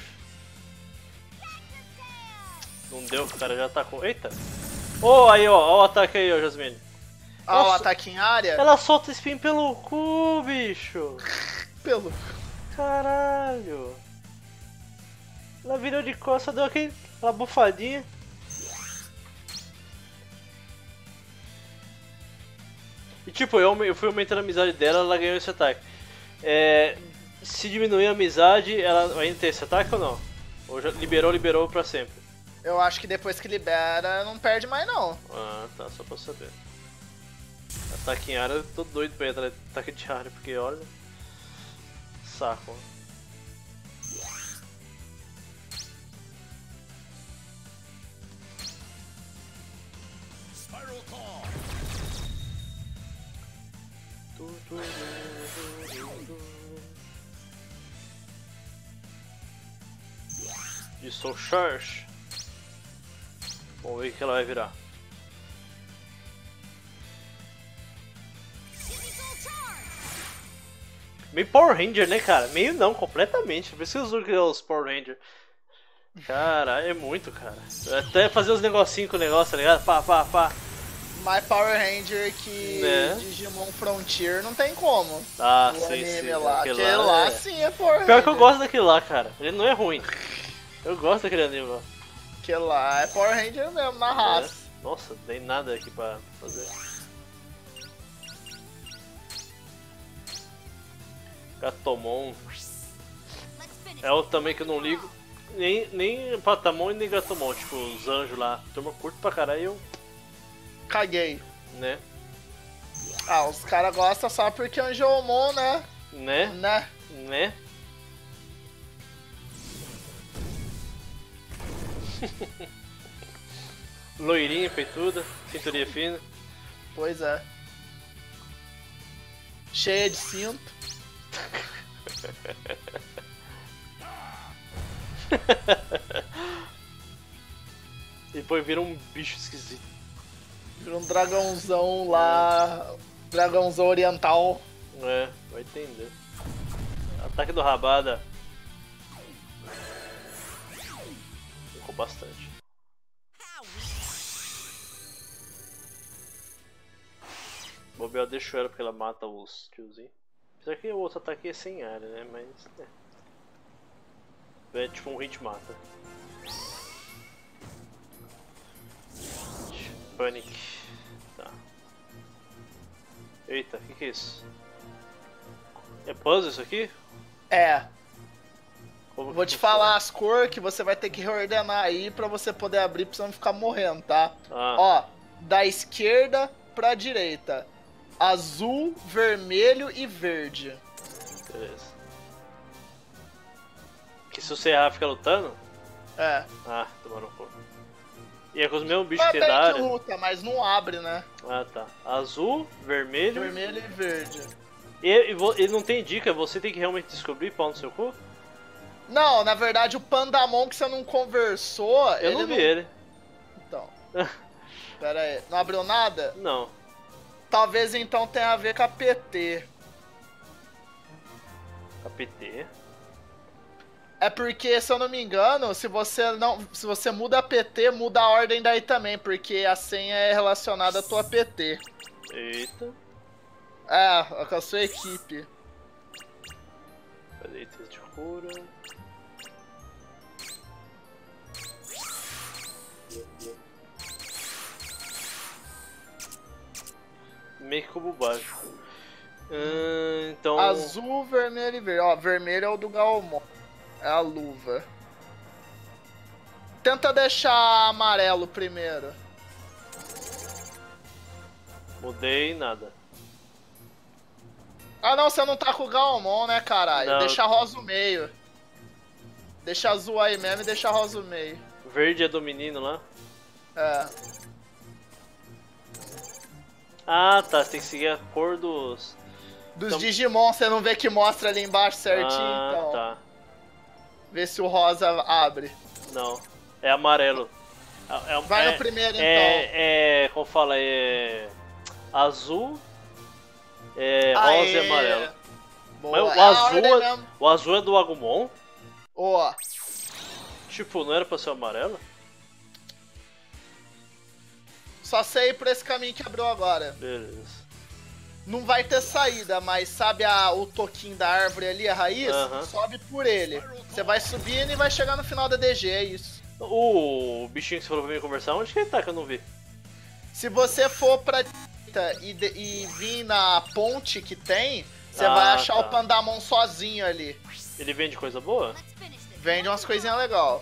Não deu, o cara já atacou. Eita! Oh, aí ó, ó o ataque aí, ó, Jasmine. Ó o ataque em área. Ela solta spin pelo cu, bicho. Pelo caralho. Ela virou de costas, deu aquele, aquela bufadinha. E tipo, eu, eu fui aumentando a amizade dela, ela ganhou esse ataque. É, se diminuir a amizade, ela ainda tem esse ataque ou não? Ou já liberou, liberou pra sempre? Eu acho que depois que libera, não perde mais não. Ah, tá, só pra saber. Ataque em área, eu tô doido pra entrar ataque de área, porque olha... Saco. De Soul Charge. Vamos ver o que ela vai virar. Meio Power Ranger, né, cara? Meio não, completamente. Por isso que eu uso os Power Ranger. Cara, é muito, cara. Até fazer os negocinhos com o negócio, tá ligado? Pá, pá, pá. Mais Power Ranger que né? Digimon Frontier não tem como. Ah, o sim, sim. Lá. Aquele, aquele lá, é. Sim é Power Ranger. Pior que eu gosto daquele lá, cara. Ele não é ruim. Eu gosto daquele anime lá. Aquele lá é Power Ranger mesmo, na raça. É. Nossa, não tem nada aqui pra fazer. Gatomon. É o também que eu não ligo. Nem, nem Patamon e nem Gatomon. Tipo, os anjos lá. Turma curto pra caralho e eu... Caguei. Né? Ah, os caras gostam só porque é Angelmon, né? Né? Né? Né? Loirinha, peituda, cinturinha fina. Pois é. Cheia de cinto. Depois vira um bicho esquisito. Um dragãozão lá, dragãozão oriental. É, vai entender. Ataque do Rabada. Ficou bastante. Bobel deixou ela porque ela mata os tiozinhos. Apesar que o outro ataque é sem área, né? Mas... É, é tipo um hit mata. Panic. Tá. Eita, o que, que é isso? É puzzle isso aqui? É. Como Vou te falar as cores que você vai ter que reordenar aí pra você poder abrir pra você não ficar morrendo, tá? Ah. Ó, da esquerda pra direita. Azul, vermelho e verde. Beleza. Que se você errar fica lutando? É. Ah, tomaram um pouco. E é com os mesmos bichos que dá, né? Luta, mas não abre, né? Ah, tá. Azul, vermelho... Vermelho e verde. E ele não tem dica, você tem que realmente descobrir pau no seu cu? Não, na verdade o Pandamon que você não conversou... Eu ele não vi não... ele. Então... Pera aí, não abriu nada? Não. Talvez então tenha a ver com a P T. A P T? É porque, se eu não me engano, se você não, se você muda a P T, muda a ordem daí também, porque a senha é relacionada à tua P T. Eita. É, com a sua equipe. Cadê itens de cura? Meio cubo baixo. Hum, então... Azul, vermelho e verde. Ó, vermelho é o do Gaomon. É a luva. Tenta deixar amarelo primeiro. Mudei nada. Ah não, você não tá com o Gaomon, né, caralho? Deixa rosa no meio. Deixa azul aí mesmo e deixa rosa no meio. Verde é do menino lá? É. Ah tá, você tem que seguir a cor dos... Dos então... Digimon, você não vê que mostra ali embaixo certinho? Ah, então. Tá. Vê se o rosa abre. Não, é amarelo. É, é, vai no primeiro, é, então. É, é, como fala, é azul, é rosa e amarelo. Mas o, é azul, o azul é do Agumon? Ó. Oh. Tipo, não era pra ser amarelo? Só sei por esse caminho que abriu agora. Beleza. Não vai ter saída, mas sabe a, o toquinho da árvore ali, a raiz? Uh-huh. Sobe por ele. Você vai subindo e vai chegar no final da D G, é isso. O, o bichinho que você falou pra mim conversar, onde que ele tá que eu não vi? Se você for pra direita e, de, e vir na ponte que tem, você ah, vai achar tá. o Pandamon sozinho ali. Ele vende coisa boa? Vende umas coisinhas legais.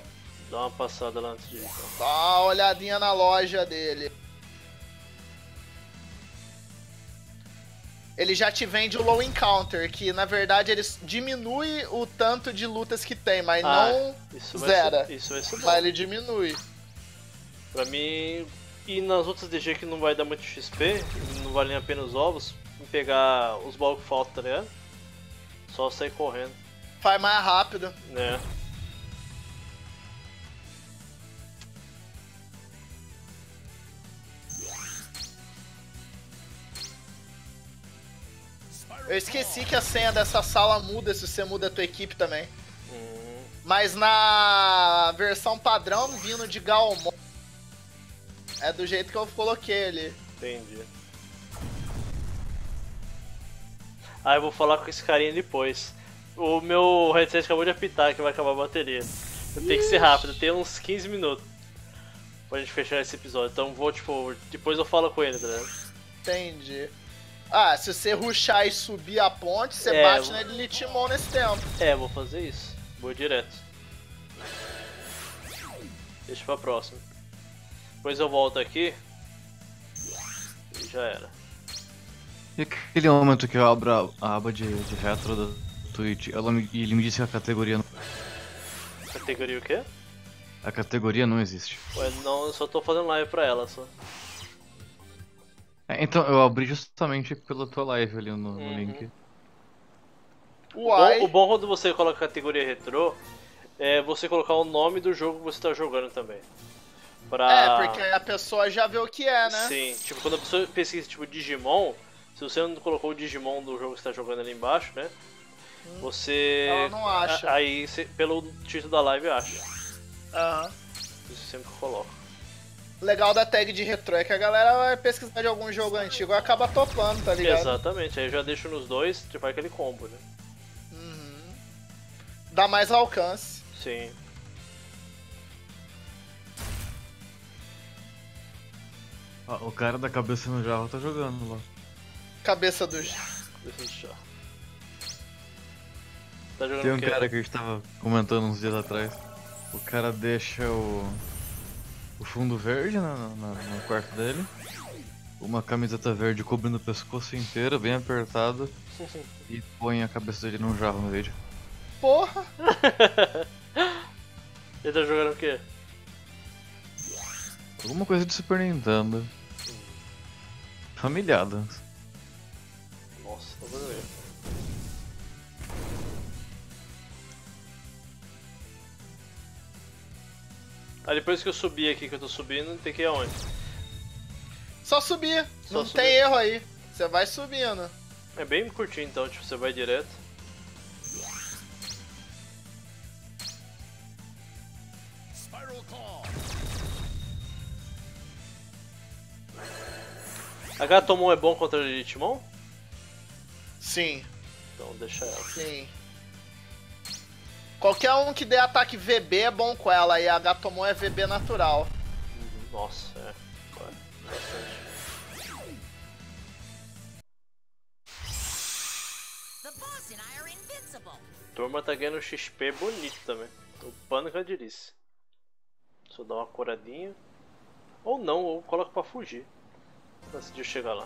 Dá uma passada lá antes de ir, então. Dá uma olhadinha na loja dele. Ele já te vende o low encounter, que na verdade ele diminui o tanto de lutas que tem, mas ah, não isso zera. Ser, isso vai ser bom. Mas ele diminui. Pra mim, e nas outras D G que não vai dar muito X P, não valem a pena os ovos, pegar os baús que faltam, tá ligado? Só sair correndo. Faz mais rápido. É. Eu esqueci que a senha dessa sala muda se você muda a tua equipe também. Hum. Mas na versão padrão, vindo de Gaomon, é do jeito que eu coloquei ali. Entendi. Ah, eu vou falar com esse carinha depois. O meu headset acabou de apitar que vai acabar a bateria. Eu tenho que ser rápido, tem uns quinze minutos pra gente fechar esse episódio. Então vou, tipo, depois eu falo com ele, tá ligado? Entendi. Ah, se você rushar e subir a ponte, você é, bate vou... na Lilithmon nesse tempo. É, vou fazer isso. Vou direto. Deixa pra próxima. Depois eu volto aqui. E já era. E aquele momento que eu abro a aba de, de retro do Twitch, e ele me disse que a categoria não... Categoria o quê? A categoria não existe. Ué, não, eu só tô fazendo live pra ela, só. É, então, eu abri justamente pela tua live ali no, uhum. no link. Uai. O, bom, o bom quando você coloca a categoria retrô é você colocar o nome do jogo que você tá jogando também. Pra... É, porque a pessoa já vê o que é, né? Sim, tipo, quando a pessoa pesquisa tipo Digimon, se você não colocou o Digimon do jogo que você tá jogando ali embaixo, né? Hum. Você... Ela não acha. Aí, você, pelo título da live, acha. Aham. Uhum. Isso sempre que eu coloco. O legal da tag de retrô é que a galera vai pesquisar de algum jogo antigo e acaba topando, tá ligado? Exatamente, aí eu já deixo nos dois, tipo aquele combo, né? Uhum. Dá mais alcance. Sim. Ah, o cara da cabeça no jarro tá jogando lá. Cabeça do jarro. Cabeça do jarro. Tá jogando. Tem um cara que a gente tava comentando uns dias atrás. O cara deixa o... o fundo verde na, na, no quarto dele, uma camiseta verde cobrindo o pescoço inteiro, bem apertado, e põe a cabeça dele num jarro no vídeo. Porra! Ele tá jogando o quê? Alguma coisa de Super Nintendo. Familiada. Nossa, tô vendo ele. Aí depois que eu subir aqui, que eu tô subindo, tem que ir aonde? Só subir, Só não subir. Tem erro aí. Você vai subindo. É bem curtinho então, tipo, você vai direto. H-Tomon é bom contra o Lilithmon? Sim. Então deixa ela. Sim. Qualquer um que dê ataque V B é bom com ela, e a Gatomon é V B natural. Nossa, é. Bastante. A turma tá ganhando X P bonito também. O pânico é delícia. Só dá uma coradinha. Ou não, ou coloca pra fugir. Antes de eu chegar lá.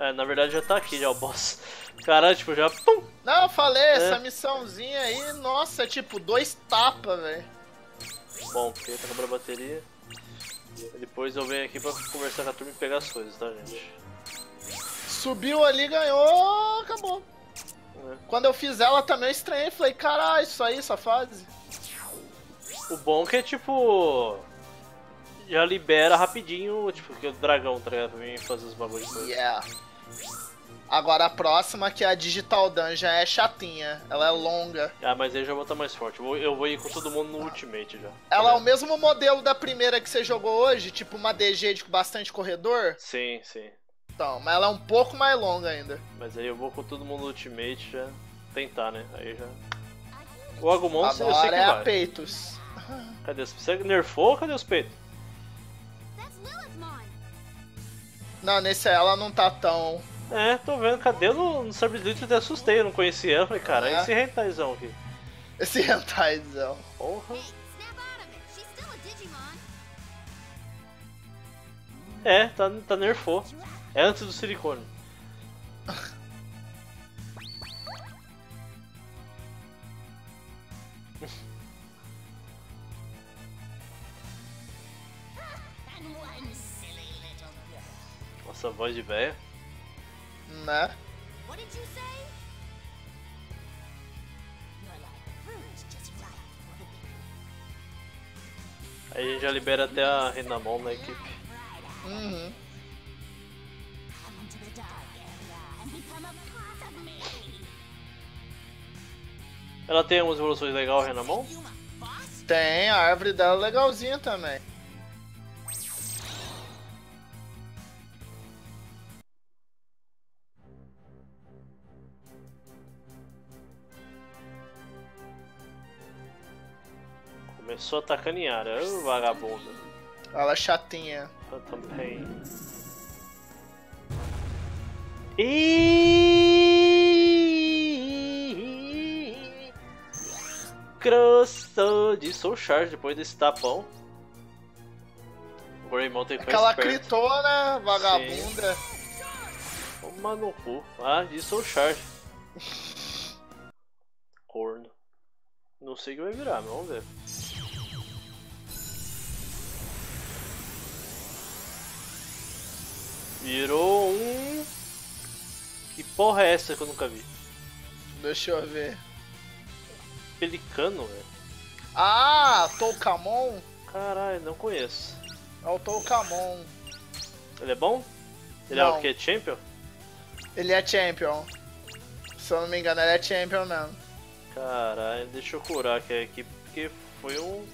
É, na verdade já tá aqui já o boss. Caralho, tipo, já... Pum! Não, eu falei, é. Essa missãozinha aí, nossa, tipo, dois tapas, velho. Bom, porque tá quebrando a bateria. Depois eu venho aqui pra conversar com a turma e pegar as coisas, tá, gente? Subiu ali, ganhou, acabou. É. Quando eu fiz ela também eu estranhei, falei, caralho, isso aí, essa fase. O bom que é, tipo... Já libera rapidinho, tipo, que o dragão, tá ligado? Pra mim fazer os bagulhos. Yeah. Agora a próxima, que é a Digital Dungeon, é chatinha. Ela é longa. Ah, mas aí já vou estar mais forte. Eu vou, eu vou ir com todo mundo no ah. Ultimate já. Ela é. é o mesmo modelo da primeira que você jogou hoje? Tipo uma D G de bastante corredor? Sim, sim. Então, mas ela é um pouco mais longa ainda. Mas aí eu vou com todo mundo no Ultimate já. Tentar, né? Aí já... O Agumon eu sei que vai. É a peitos. Cadê os... Você nerfou ou cadê os peitos? Não, nesse aí ela não tá tão... É, tô vendo, cadê no, no Cyber Sleuth eu até assustei, eu não conhecia ela, falei, cara, é. esse hentaizão aqui. Esse hentaizão, porra. É, tá, tá nerfou. É antes do silicone. Nossa, voz de véia. Né? Aí a gente já libera até a Renamon na equipe. Uhum. Ela tem umas evoluções legais, Renamon? Tem, a árvore dela é legalzinha também. Só atacando em área, ô vagabunda. Ela é chatinha. Eu também. E... Crustal de Soul Charge depois desse tapão. O Greymon tem que ficar esperto. Aquela critona, vagabunda. Toma no cu. Ah, de Soul Charge. Corno. Não sei o que vai virar, mas vamos ver. Virou um... Que porra é essa que eu nunca vi? Deixa eu ver. Pelicano, velho. Ah, Falcomon? Caralho, não conheço. É o Falcomon. Ele é bom? Ele não. é o que? Champion? Ele é Champion. Se eu não me engano, ele é Champion mesmo. Caralho, deixa eu curar aqui a equipe, porque foi um...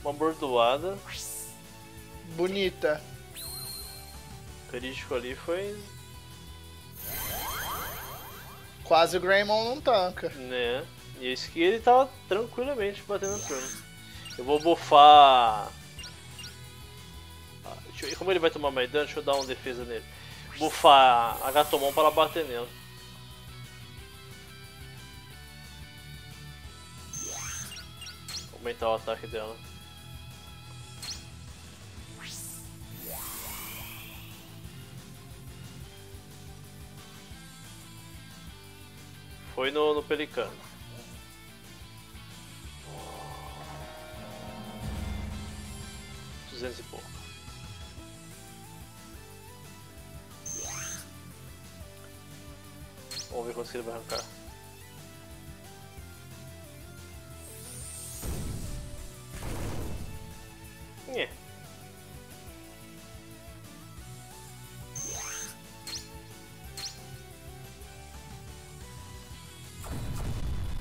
Uma bordoada. Bonita. O crítico ali foi... Quase o Greymon não tanca. Né? E esse aqui ele tava tranquilamente batendo a turma. Eu vou buffar... Ah, deixa eu... Como ele vai tomar mais dano, deixa eu dar uma defesa nele. Buffar a Gatomon para bater nele. Aumentar o ataque dela. Foi no, no Pelicano. duzentos e pouco. Vamos ver quanto que ele vai arrancar. É.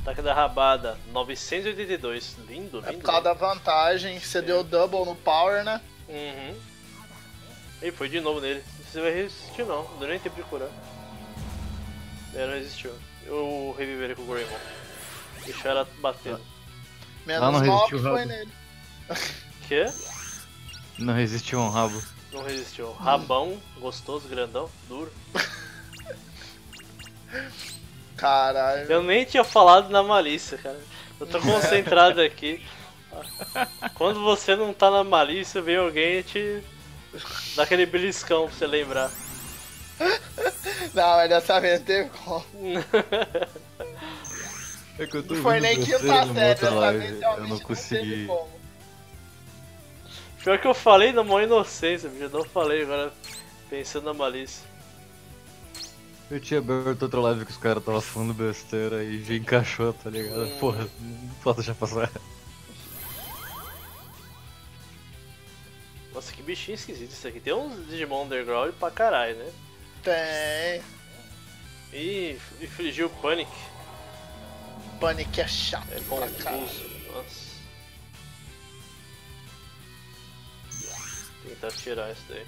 Ataque da rabada, novecentos e oitenta e dois, lindo, lindo. É por causa da vantagem, você é. deu double no power, né? Uhum. E foi de novo nele, você vai resistir não, não deu nem tempo de curar. É, não resistiu, eu reviver ele com o Greymon. Deixar ela batendo. Menos mal que foi nele. Quê? Não resistiu um rabo. Não resistiu, rabão, gostoso, grandão, duro. Caralho. Eu nem tinha falado na malícia, cara. Eu tô concentrado aqui. Quando você não tá na malícia, vem alguém e te dá aquele beliscão pra você lembrar. Não, mas dessa vez não teve como. É que eu tô não foi nem quinta série, dessa vez eu não consegui. Não como. Pior que eu falei na maior inocência, eu não falei agora pensando na malícia. Eu tinha aberto outra live que os caras estavam falando besteira e já encaixou, tá ligado? Hum. Porra, não posso deixar passar. Nossa, que bichinho esquisito isso aqui. Tem uns Digimon Underground pra caralho, né? Tem. Ih, infligiu o Panic. Panic é chato, é bom, cara. Nossa. Tentar tirar isso daí.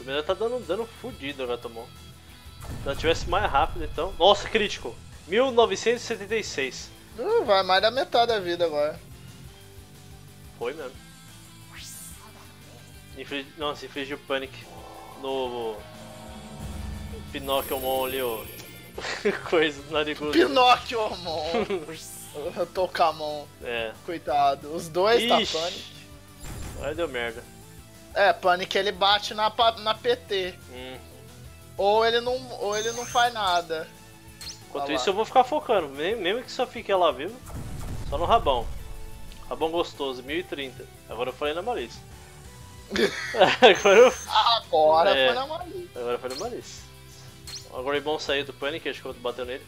O melhor tá dando um dano fudido, Gatomon. Se ela tivesse mais rápido, então. Nossa, crítico! mil novecentos e setenta e seis. Uh, vai mais da metade da vida agora. Foi mesmo. Inflig... Nossa, infligiu o Panic no. Pinóquio Mon ali, ó. Coisa do narigudo. Pinóquio Mon! Tocamon. É. Coitado. Os dois tá Panic. Agora deu merda. É, Panic ele bate na, na P T. Hum. Ou ele não, ou ele não faz nada. Enquanto ah isso eu vou ficar focando, mesmo que só fique ela viva, só no rabão. Rabão gostoso, mil e trinta. Agora eu falei na malícia. Agora eu... Agora é, foi na malícia. Agora foi na malícia. Agora o Ibon saiu do Panic, acho que eu bateu nele.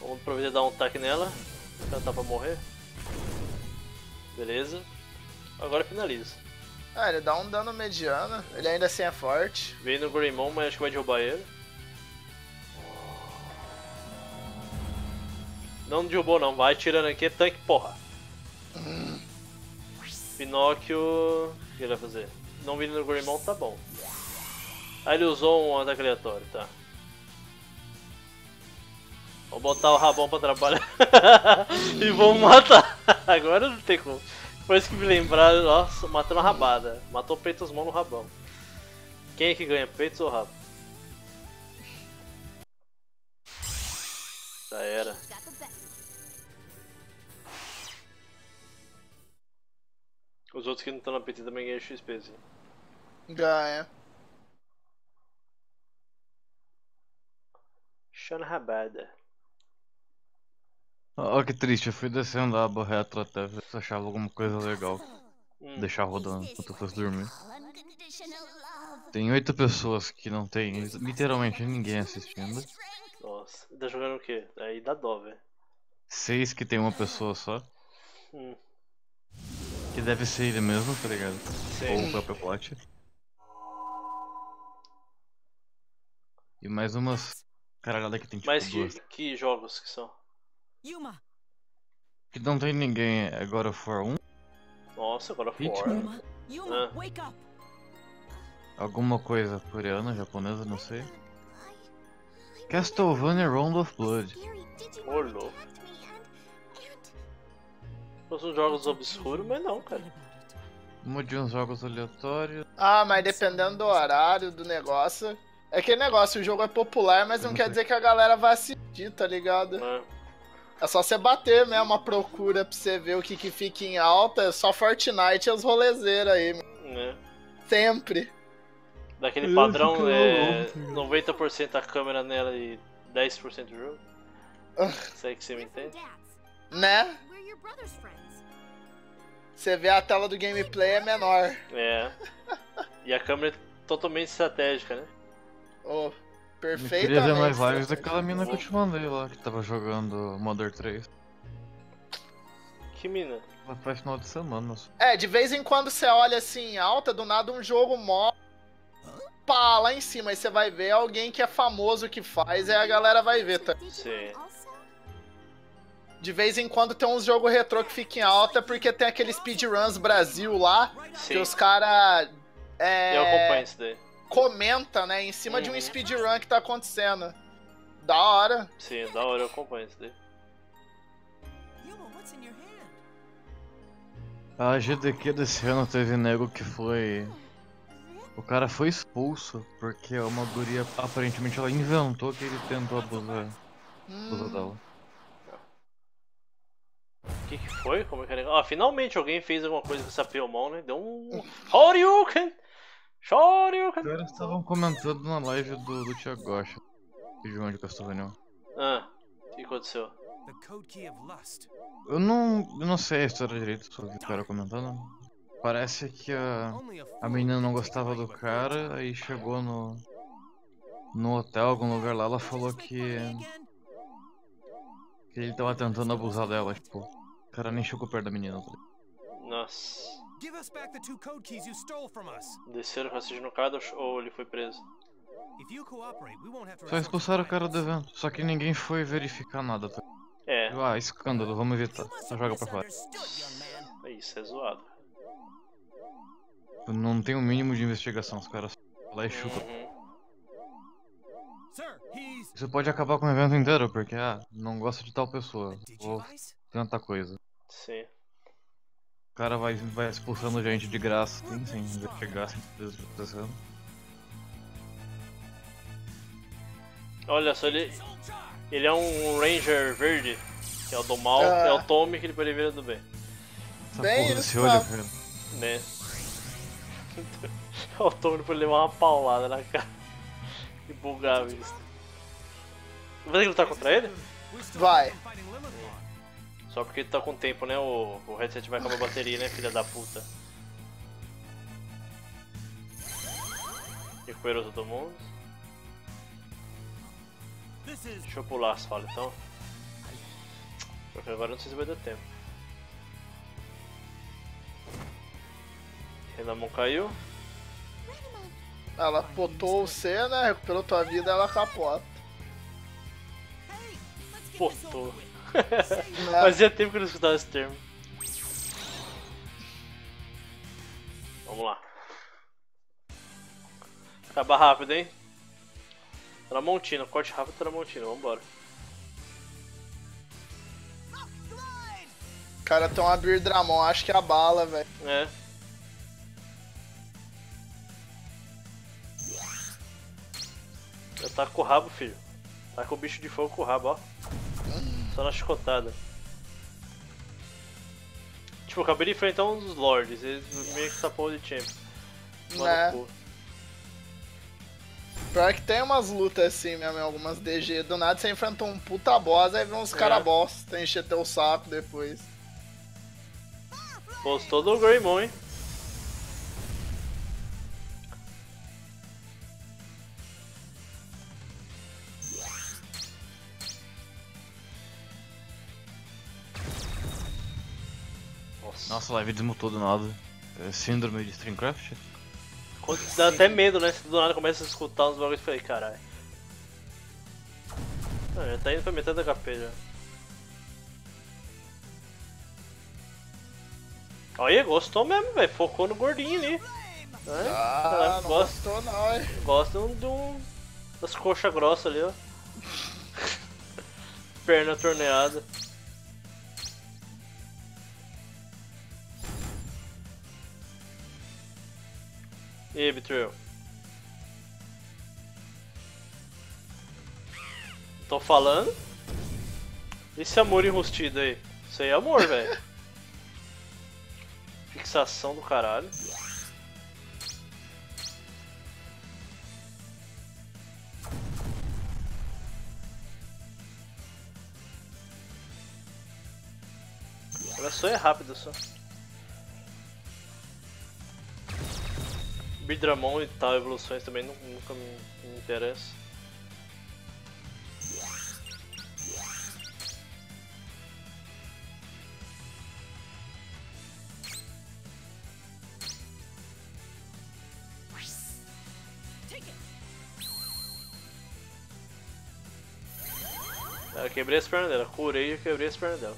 Vamos aproveitar e dar um tac nela, ela tá pra morrer. Beleza. Agora finaliza. Ah, ele dá um dano mediano, ele ainda assim é forte. Veio no Greymon, mas acho que vai derrubar ele. Não derrubou não, vai tirando aqui, tanque, porra. Hum. Pinóquio... O que ele vai fazer? Não vindo no Greymon, tá bom. Aí ele usou um ataque aleatório, tá. Vou botar o rabão pra trabalhar e vou matar. Agora não tem como. Parece que me lembraram, nossa, matando a rabada. Matou peitos mão no rabão. Quem é que ganha, peitos ou rabo? Já era. Os outros que não estão na P T também ganham X P, assim. Ganha. Chana rabada. Ó, oh, que triste, eu fui descendo a barra reto até ver se achava alguma coisa legal. Hum. Deixar rodando enquanto eu fosse dormir. Tem oito pessoas que não tem literalmente ninguém assistindo. Nossa, tá jogando o quê? Aí dá dó, velho. Seis que tem uma pessoa só. Hum. Que deve ser ele mesmo, tá ligado? Sim. Ou o próprio plot. E mais umas caralhada que tem tipo Mas duas. Mas que, que jogos que são? Que não tem ninguém é God of War um. Nossa, God of War. Ah. Alguma coisa coreana, japonesa, não sei. Castlevania Round of Blood. Olô. São jogos obscuros, mas não, cara. Um de uns jogos aleatórios. Ah, mas dependendo do horário do negócio. É aquele negócio, o jogo é popular, mas não, não quer dizer que a galera vai assistir, tá ligado? É. É só você bater mesmo a procura pra você ver o que que fica em alta, é só Fortnite e os rolezeiros aí. É. Sempre. Daquele padrão, é noventa por cento a câmera nela e dez por cento o jogo. Isso aí que você me entende? Né? Você vê a tela do gameplay é menor. É. E a câmera é totalmente estratégica, né? Oh. Perfeito. Queria ver mais lives daquela mina que eu te mandei lá, que tava jogando Mother três. Que mina? Ela faz final de semana. É, de vez em quando você olha assim em alta, do nada um jogo mó... Pá, lá em cima, aí você vai ver alguém que é famoso que faz, aí a galera vai ver, tá? Sim. De vez em quando tem uns jogos retrô que fica em alta, porque tem aquele Speedruns Brasil lá, sim, que os caras... É... Eu acompanho isso daí. Comenta, né, em cima hum. de um speedrun que tá acontecendo. Da hora. Sim, da hora, eu acompanho isso daí. A G D Q desse ano teve nego que foi... O cara foi expulso, porque uma guria, aparentemente, ela inventou que ele tentou abusar, hum. abusar dela. O que que foi? Como é que era? Ah, finalmente alguém fez alguma coisa com essa Pelmon, né? Deu um... Horyuken! Os caras estavam comentando na live do, do Thiago Gosta, de João de Castlevania. Ah, o que aconteceu? Eu não, eu não sei a história direito, só vi o cara comentando. Parece que a, a menina não gostava do cara, aí chegou no, no hotel, algum lugar lá, ela falou que, que ele tava tentando abusar dela, tipo, o cara nem chegou perto da menina. Nossa... Desceram o racismo no cara ou ele foi preso? Só expulsaram o cara do evento, só que ninguém foi verificar nada. É. Ah, escândalo, vamos evitar. Só joga pra fora. Isso é zoado. Não tem o mínimo de investigação, os caras lá e chutam. Isso pode acabar com o evento inteiro, porque, ah, não gosto de tal pessoa, ou tanta coisa. Sim. O cara vai, vai expulsando gente de graça, sim, sem investigar, sem desproteção. Olha só, ele, ele é um Ranger verde, que é o do mal, ah. é o Tommy, que ele vira do bem. Essa bem porra desse olho, velho. Né? O Tommy pode levar uma paulada na cara e bugar a vista. Vai ter que lutar contra ele? Vai. Só porque ele tá com tempo, né? O, o headset vai acabar a bateria, né, filha da puta? Recuperou todo mundo. Deixa eu pular as falas então. Porque agora não sei se vai dar tempo. Renamon caiu. Ela potou você, né? Recuperou tua vida, ela capota. Potou. Fazia tempo que eu não escutava esse termo. Vamos lá. Acaba rápido, hein? Tramontina, corte rápido, Tramontina, vambora. O cara tem uma Beer Dramon, acho que é a bala, velho. É. Eu taco com o rabo, filho. Taco o bicho de fogo com o rabo, ó. Só na chicotada. Tipo, eu acabei de enfrentar um dos lords, eles meio que sapou de champion. Mano, pior que tem umas lutas assim mesmo, algumas D G, do nada você enfrenta um puta boss, aí vem uns é. cara boss, tem que encher teu saco depois. Postou do Greymon, hein? Nossa, Nossa live desmutou do nada. É síndrome de Streamcraft? Dá até medo, né? Se do nada começa a escutar uns bagulhos e falei, caralho. Ah, já tá indo pra metade da H P já. Olha, gostou mesmo, velho. Focou no gordinho ali. É? Ah, não gosta, gostou não, hein? Gosta de um... das coxas grossas ali, ó. Perna torneada. E aí, Betrayal? Tô falando? Esse amor enrustido aí? Isso aí é amor, velho. Fixação do caralho. Ela só é rápida, só. Bidramon e tal, evoluções também não, nunca me, me interessa. Eu quebrei as pernas dela, curei e quebrei as pernas dela.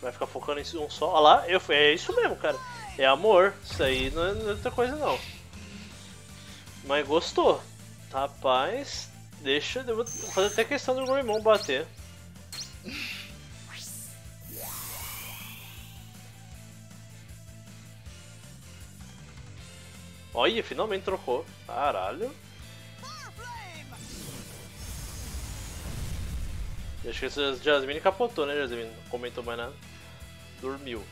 Vai ficar focando em um só. Olha lá, eu, é isso mesmo, cara. É amor, isso aí não é, não é outra coisa não. Mas gostou. Rapaz, deixa, eu vou fazer até questão do Goemon bater. Olha, finalmente trocou. Caralho. Acho que essa Jasmine capotou, né, Jasmine? Não comentou mais nada. Dormiu.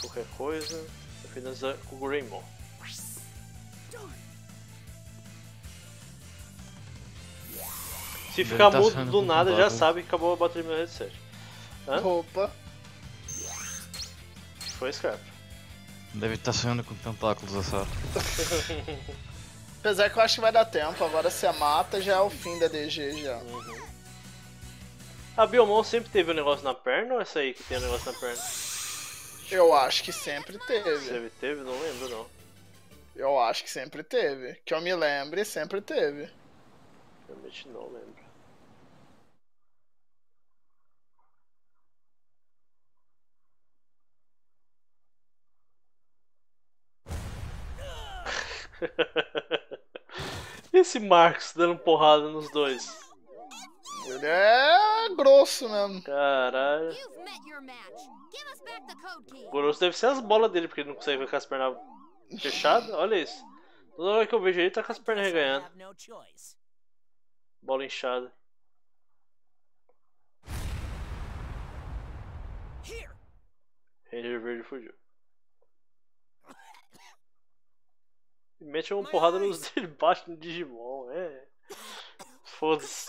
Qualquer coisa, eu finalizar com o Greymon. Se ficar tá mudo do nada, já sabe que acabou a bateria do meu headset. Hã? Opa! Foi Scarpa. Deve estar sonhando com tentáculos, essa hora. Apesar que eu acho que vai dar tempo, agora se a mata já é o fim da D G já. Uhum. A Biomon sempre teve um negócio na perna ou essa aí que tem um negócio na perna? Eu acho que sempre teve. Sempre teve? Não lembro, não. Eu acho que sempre teve. Que eu me lembre, sempre teve. Realmente não lembro. E esse Marcos dando porrada nos dois? Ele é grosso mesmo. Caralho. Grosso deve ser as bolas dele, porque ele não consegue ver com as pernas fechadas. Olha isso. Toda hora que eu vejo ele, tá com as pernas reganhando. Bola inchada. Ranger verde fugiu. E mete uma porrada nos dele baixo no Digimon, é. Foda-se.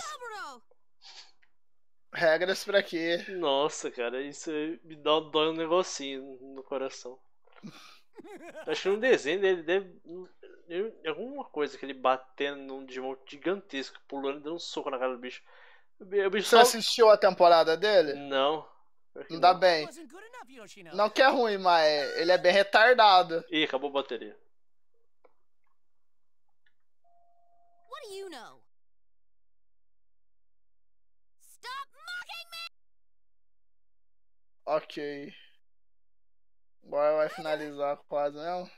Regras pra quê? Nossa, cara, isso me dá, dói um negocinho no coração. Acho que no desenho dele deve. Alguma coisa que ele batendo num Digimon gigantesco, pulando e dando um soco na cara do bicho. O bicho Você só... assistiu a temporada dele? Não. Não dá bem. Não que é ruim, mas ele é bem retardado. Ih, acabou a bateria. What do you know? Ok. Agora vai finalizar quase mesmo.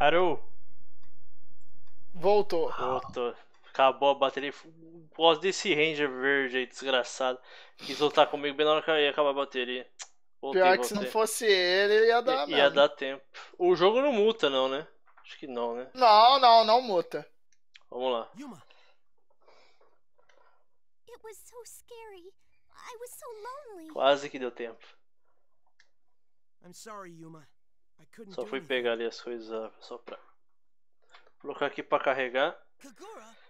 Haru! Voltou! Voltou. Acabou a bateria. Por causa desse Ranger verde aí, desgraçado. Quis lutar comigo bem na hora que ia acabar a bateria. Voltei, Pior que voltei. se não fosse ele, ia dar I, Ia dar tempo. O jogo não muta não, né? Acho que não, né? Não, não, não muta. Vamos lá. Yuma. Quase que deu tempo. I'm sorry, Yuma. Só fui pegar ali as coisas só pra colocar aqui pra carregar.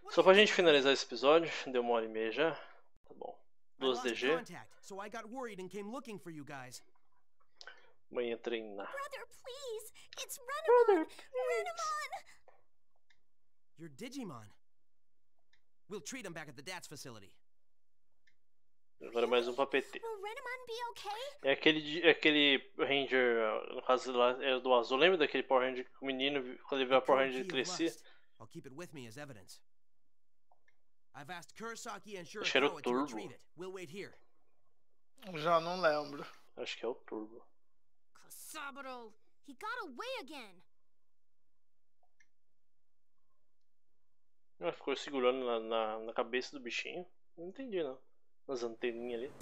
Só pra gente finalizar esse episódio, deu uma hora e meia já. Tá bom. doze D G. Amanhã treinar. Brother, your Digimon. We'll treat him back at the D A T S facility. Agora mais um pra P T. É aquele, é aquele Ranger, no caso lá era do azul. Lembra daquele Power Ranger que o menino, quando ele viu a Power Ranger, ele crescia? Acho que era o Turbo. Já não lembro. Acho que é o Turbo. Ela ficou segurando na, na, na cabeça do bichinho. Não entendi não. Nas anteninhas ali.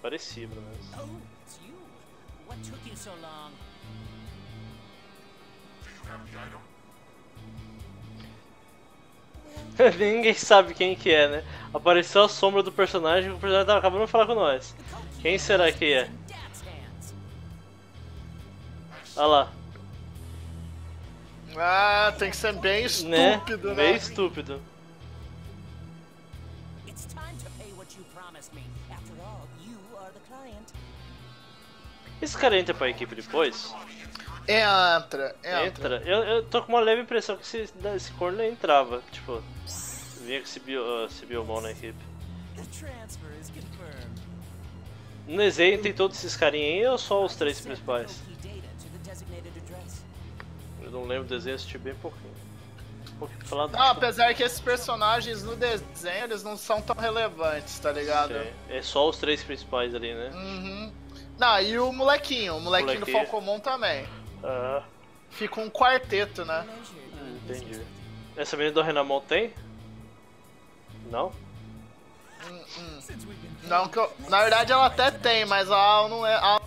Parecia, pelo menos. Oh, it's you. What took you so long? Do you have the item? Ninguém sabe quem que é, né? Apareceu a sombra do personagem e o personagem tava acabando de falar com nós. Quem será que é? Olha lá. Ah, tem que ser bem estúpido, né? Bem né? estúpido. Esse cara entra pra equipe depois? Entra, entra. entra. Eu, eu tô com uma leve impressão que esse, esse corno nem entrava. Tipo, vinha com esse, bio, uh, esse biomão na equipe. No desenho tem todos esses carinha aí ou só os três principais? Eu não lembro do desenho, assisti bem pouquinho. Um pouquinho falado. Não, apesar que esses personagens no desenho eles não são tão relevantes, tá ligado? Sim. É só os três principais ali, né? Uhum. Não, e o molequinho, o molequinho Moleque. do Falcomon também. Uhum. Fica um quarteto, né? Hum, entendi. Essa menina do Renamon tem? Não? Hum, hum. Não que eu... Na verdade ela até tem, mas ela não é... Ela...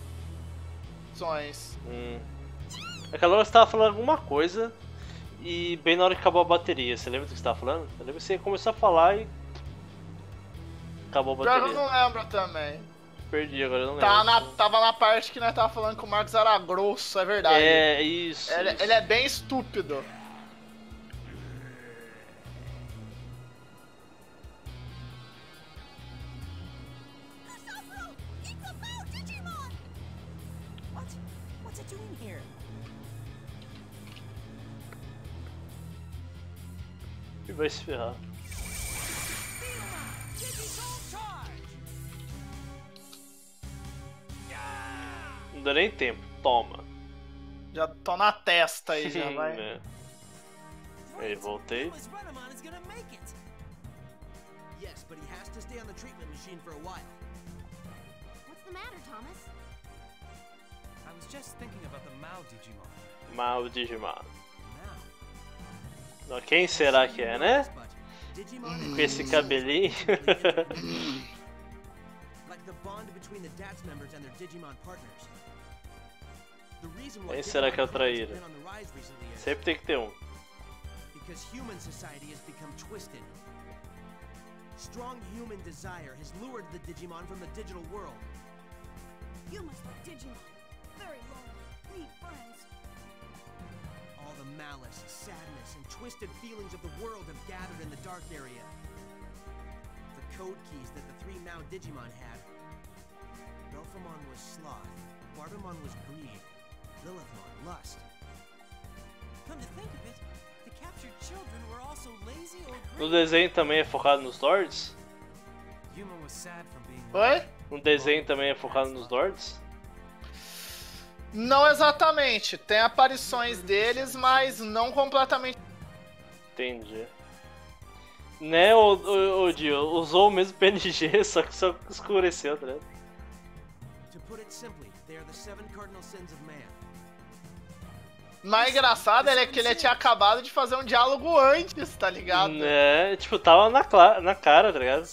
Hum. Aquela hora você tava falando alguma coisa e bem na hora que acabou a bateria. Você lembra do que você tava falando? Eu lembro que você começou a falar e... Acabou a bateria. Eu não lembro também. Perdi, agora eu não lembro. Tá na, tava na parte que nós tava falando com o Marcos Aragrosso, é verdade. É, isso ele, isso. ele é bem estúpido. E vai se ferrar. Não deu nem tempo, toma. Já tô na testa aí, já vai. É. Aí, voltei. Mal Digimon. Quem será que é, né? Com esse cabelinho. Quem será que é o traíra? Sempre tem que ter um. All the malice, sadness, and twisted feelings of the world have gathered in the dark area. The code keys that the three now Digimon had. Belphamon was sloth, Barbamon was greed, Lilithmon lust. Come to think of it, the captured children were also lazy or greedy. No desenho também é focado nos lords? Oi? No desenho também é focado nos lords? Não exatamente, tem aparições deles, mas não completamente. Entendi. Né, o, o, o Dio usou o mesmo P N G, só que só escureceu, tá ligado? Mas engraçado ele é que ele tinha acabado de fazer um diálogo antes, tá ligado? Né, tipo, tava na, na cara, tá ligado?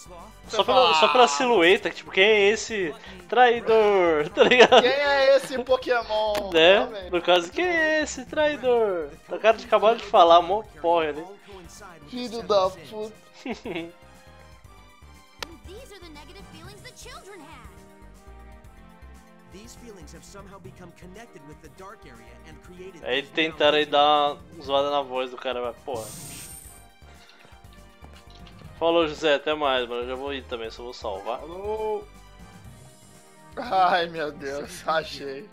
Só pela, só pela silhueta, tipo, quem é esse traidor, tá ligado? Quem é esse Pokémon? Né? No caso, quem é esse traidor? O cara de acabado de falar, mó porra ali. Filho da puta. Aí tentaram aí dar uma zoada na voz do cara, mas porra. Falou, José, até mais, mano. Eu já vou ir também, só vou salvar. Falou! Ai, meu Deus, achei.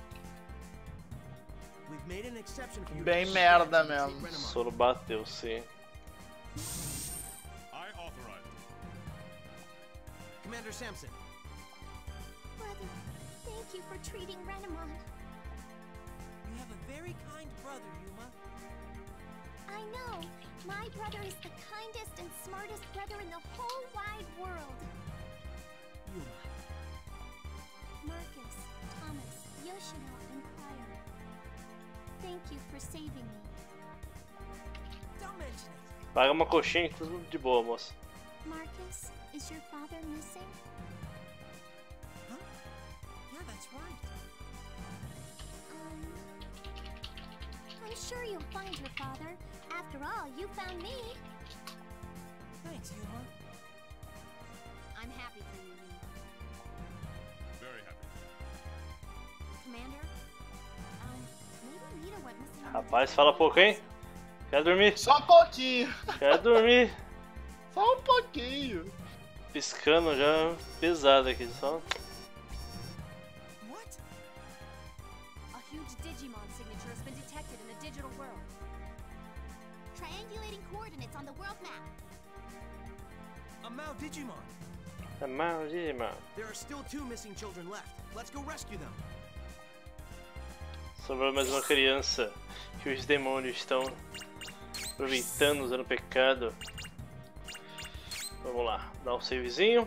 Bem merda mesmo. O soro bateu, sim. Commander Samson. Brother, thank you for treating Renamon. You have a very kind brother, Yuma. I know. My brother is the kindest and smartest brother in the whole wide world. Yuma. Marcus, Thomas, Yoshino, and Pryor. Thank you for saving me. Don't mention it. Paga uma coxinha e tudo de boa, moça. Marcus, is your father missing? Huh? Yeah, that's right. Um, I'm sure you'll find your father. After all, you found me. Thanks, Yuma. I'm happy for you, Yuma. Very happy. Commander, um, maybe Nita went missing. Rapaz, fala pouco, hein? Quer dormir? Só um pouquinho. Quer dormir? Só um pouquinho. Piscando já pesado aqui, só. What? A huge Digimon signature has been detected in the digital world. Triangulating coordinates on the world map. A Mal Digimon. A Mal Digimon. There are still two missing children left. Let's go rescue them. Sobrou mais uma criança que os demônios estão aproveitando, usando pecado. Vamos lá, dá um savezinho.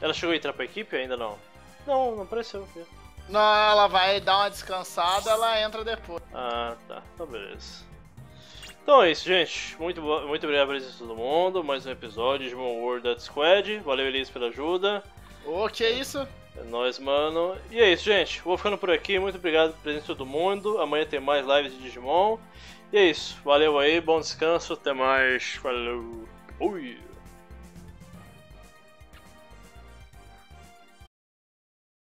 Ela chegou a entrar pra equipe ainda não? Não, não apareceu. Não, ela vai dar uma descansada, ela entra depois. Ah, tá, então beleza. Então é isso, gente. Muito, muito obrigado por assistir todo mundo. Mais um episódio de Digimon World Data Squad. Valeu, Elis, pela ajuda. O que é isso? É nóis, mano. E é isso, gente. Vou ficando por aqui. Muito obrigado pela presença de todo mundo. Amanhã tem mais lives de Digimon. E é isso. Valeu aí. Bom descanso. Até mais. Falou. Ui.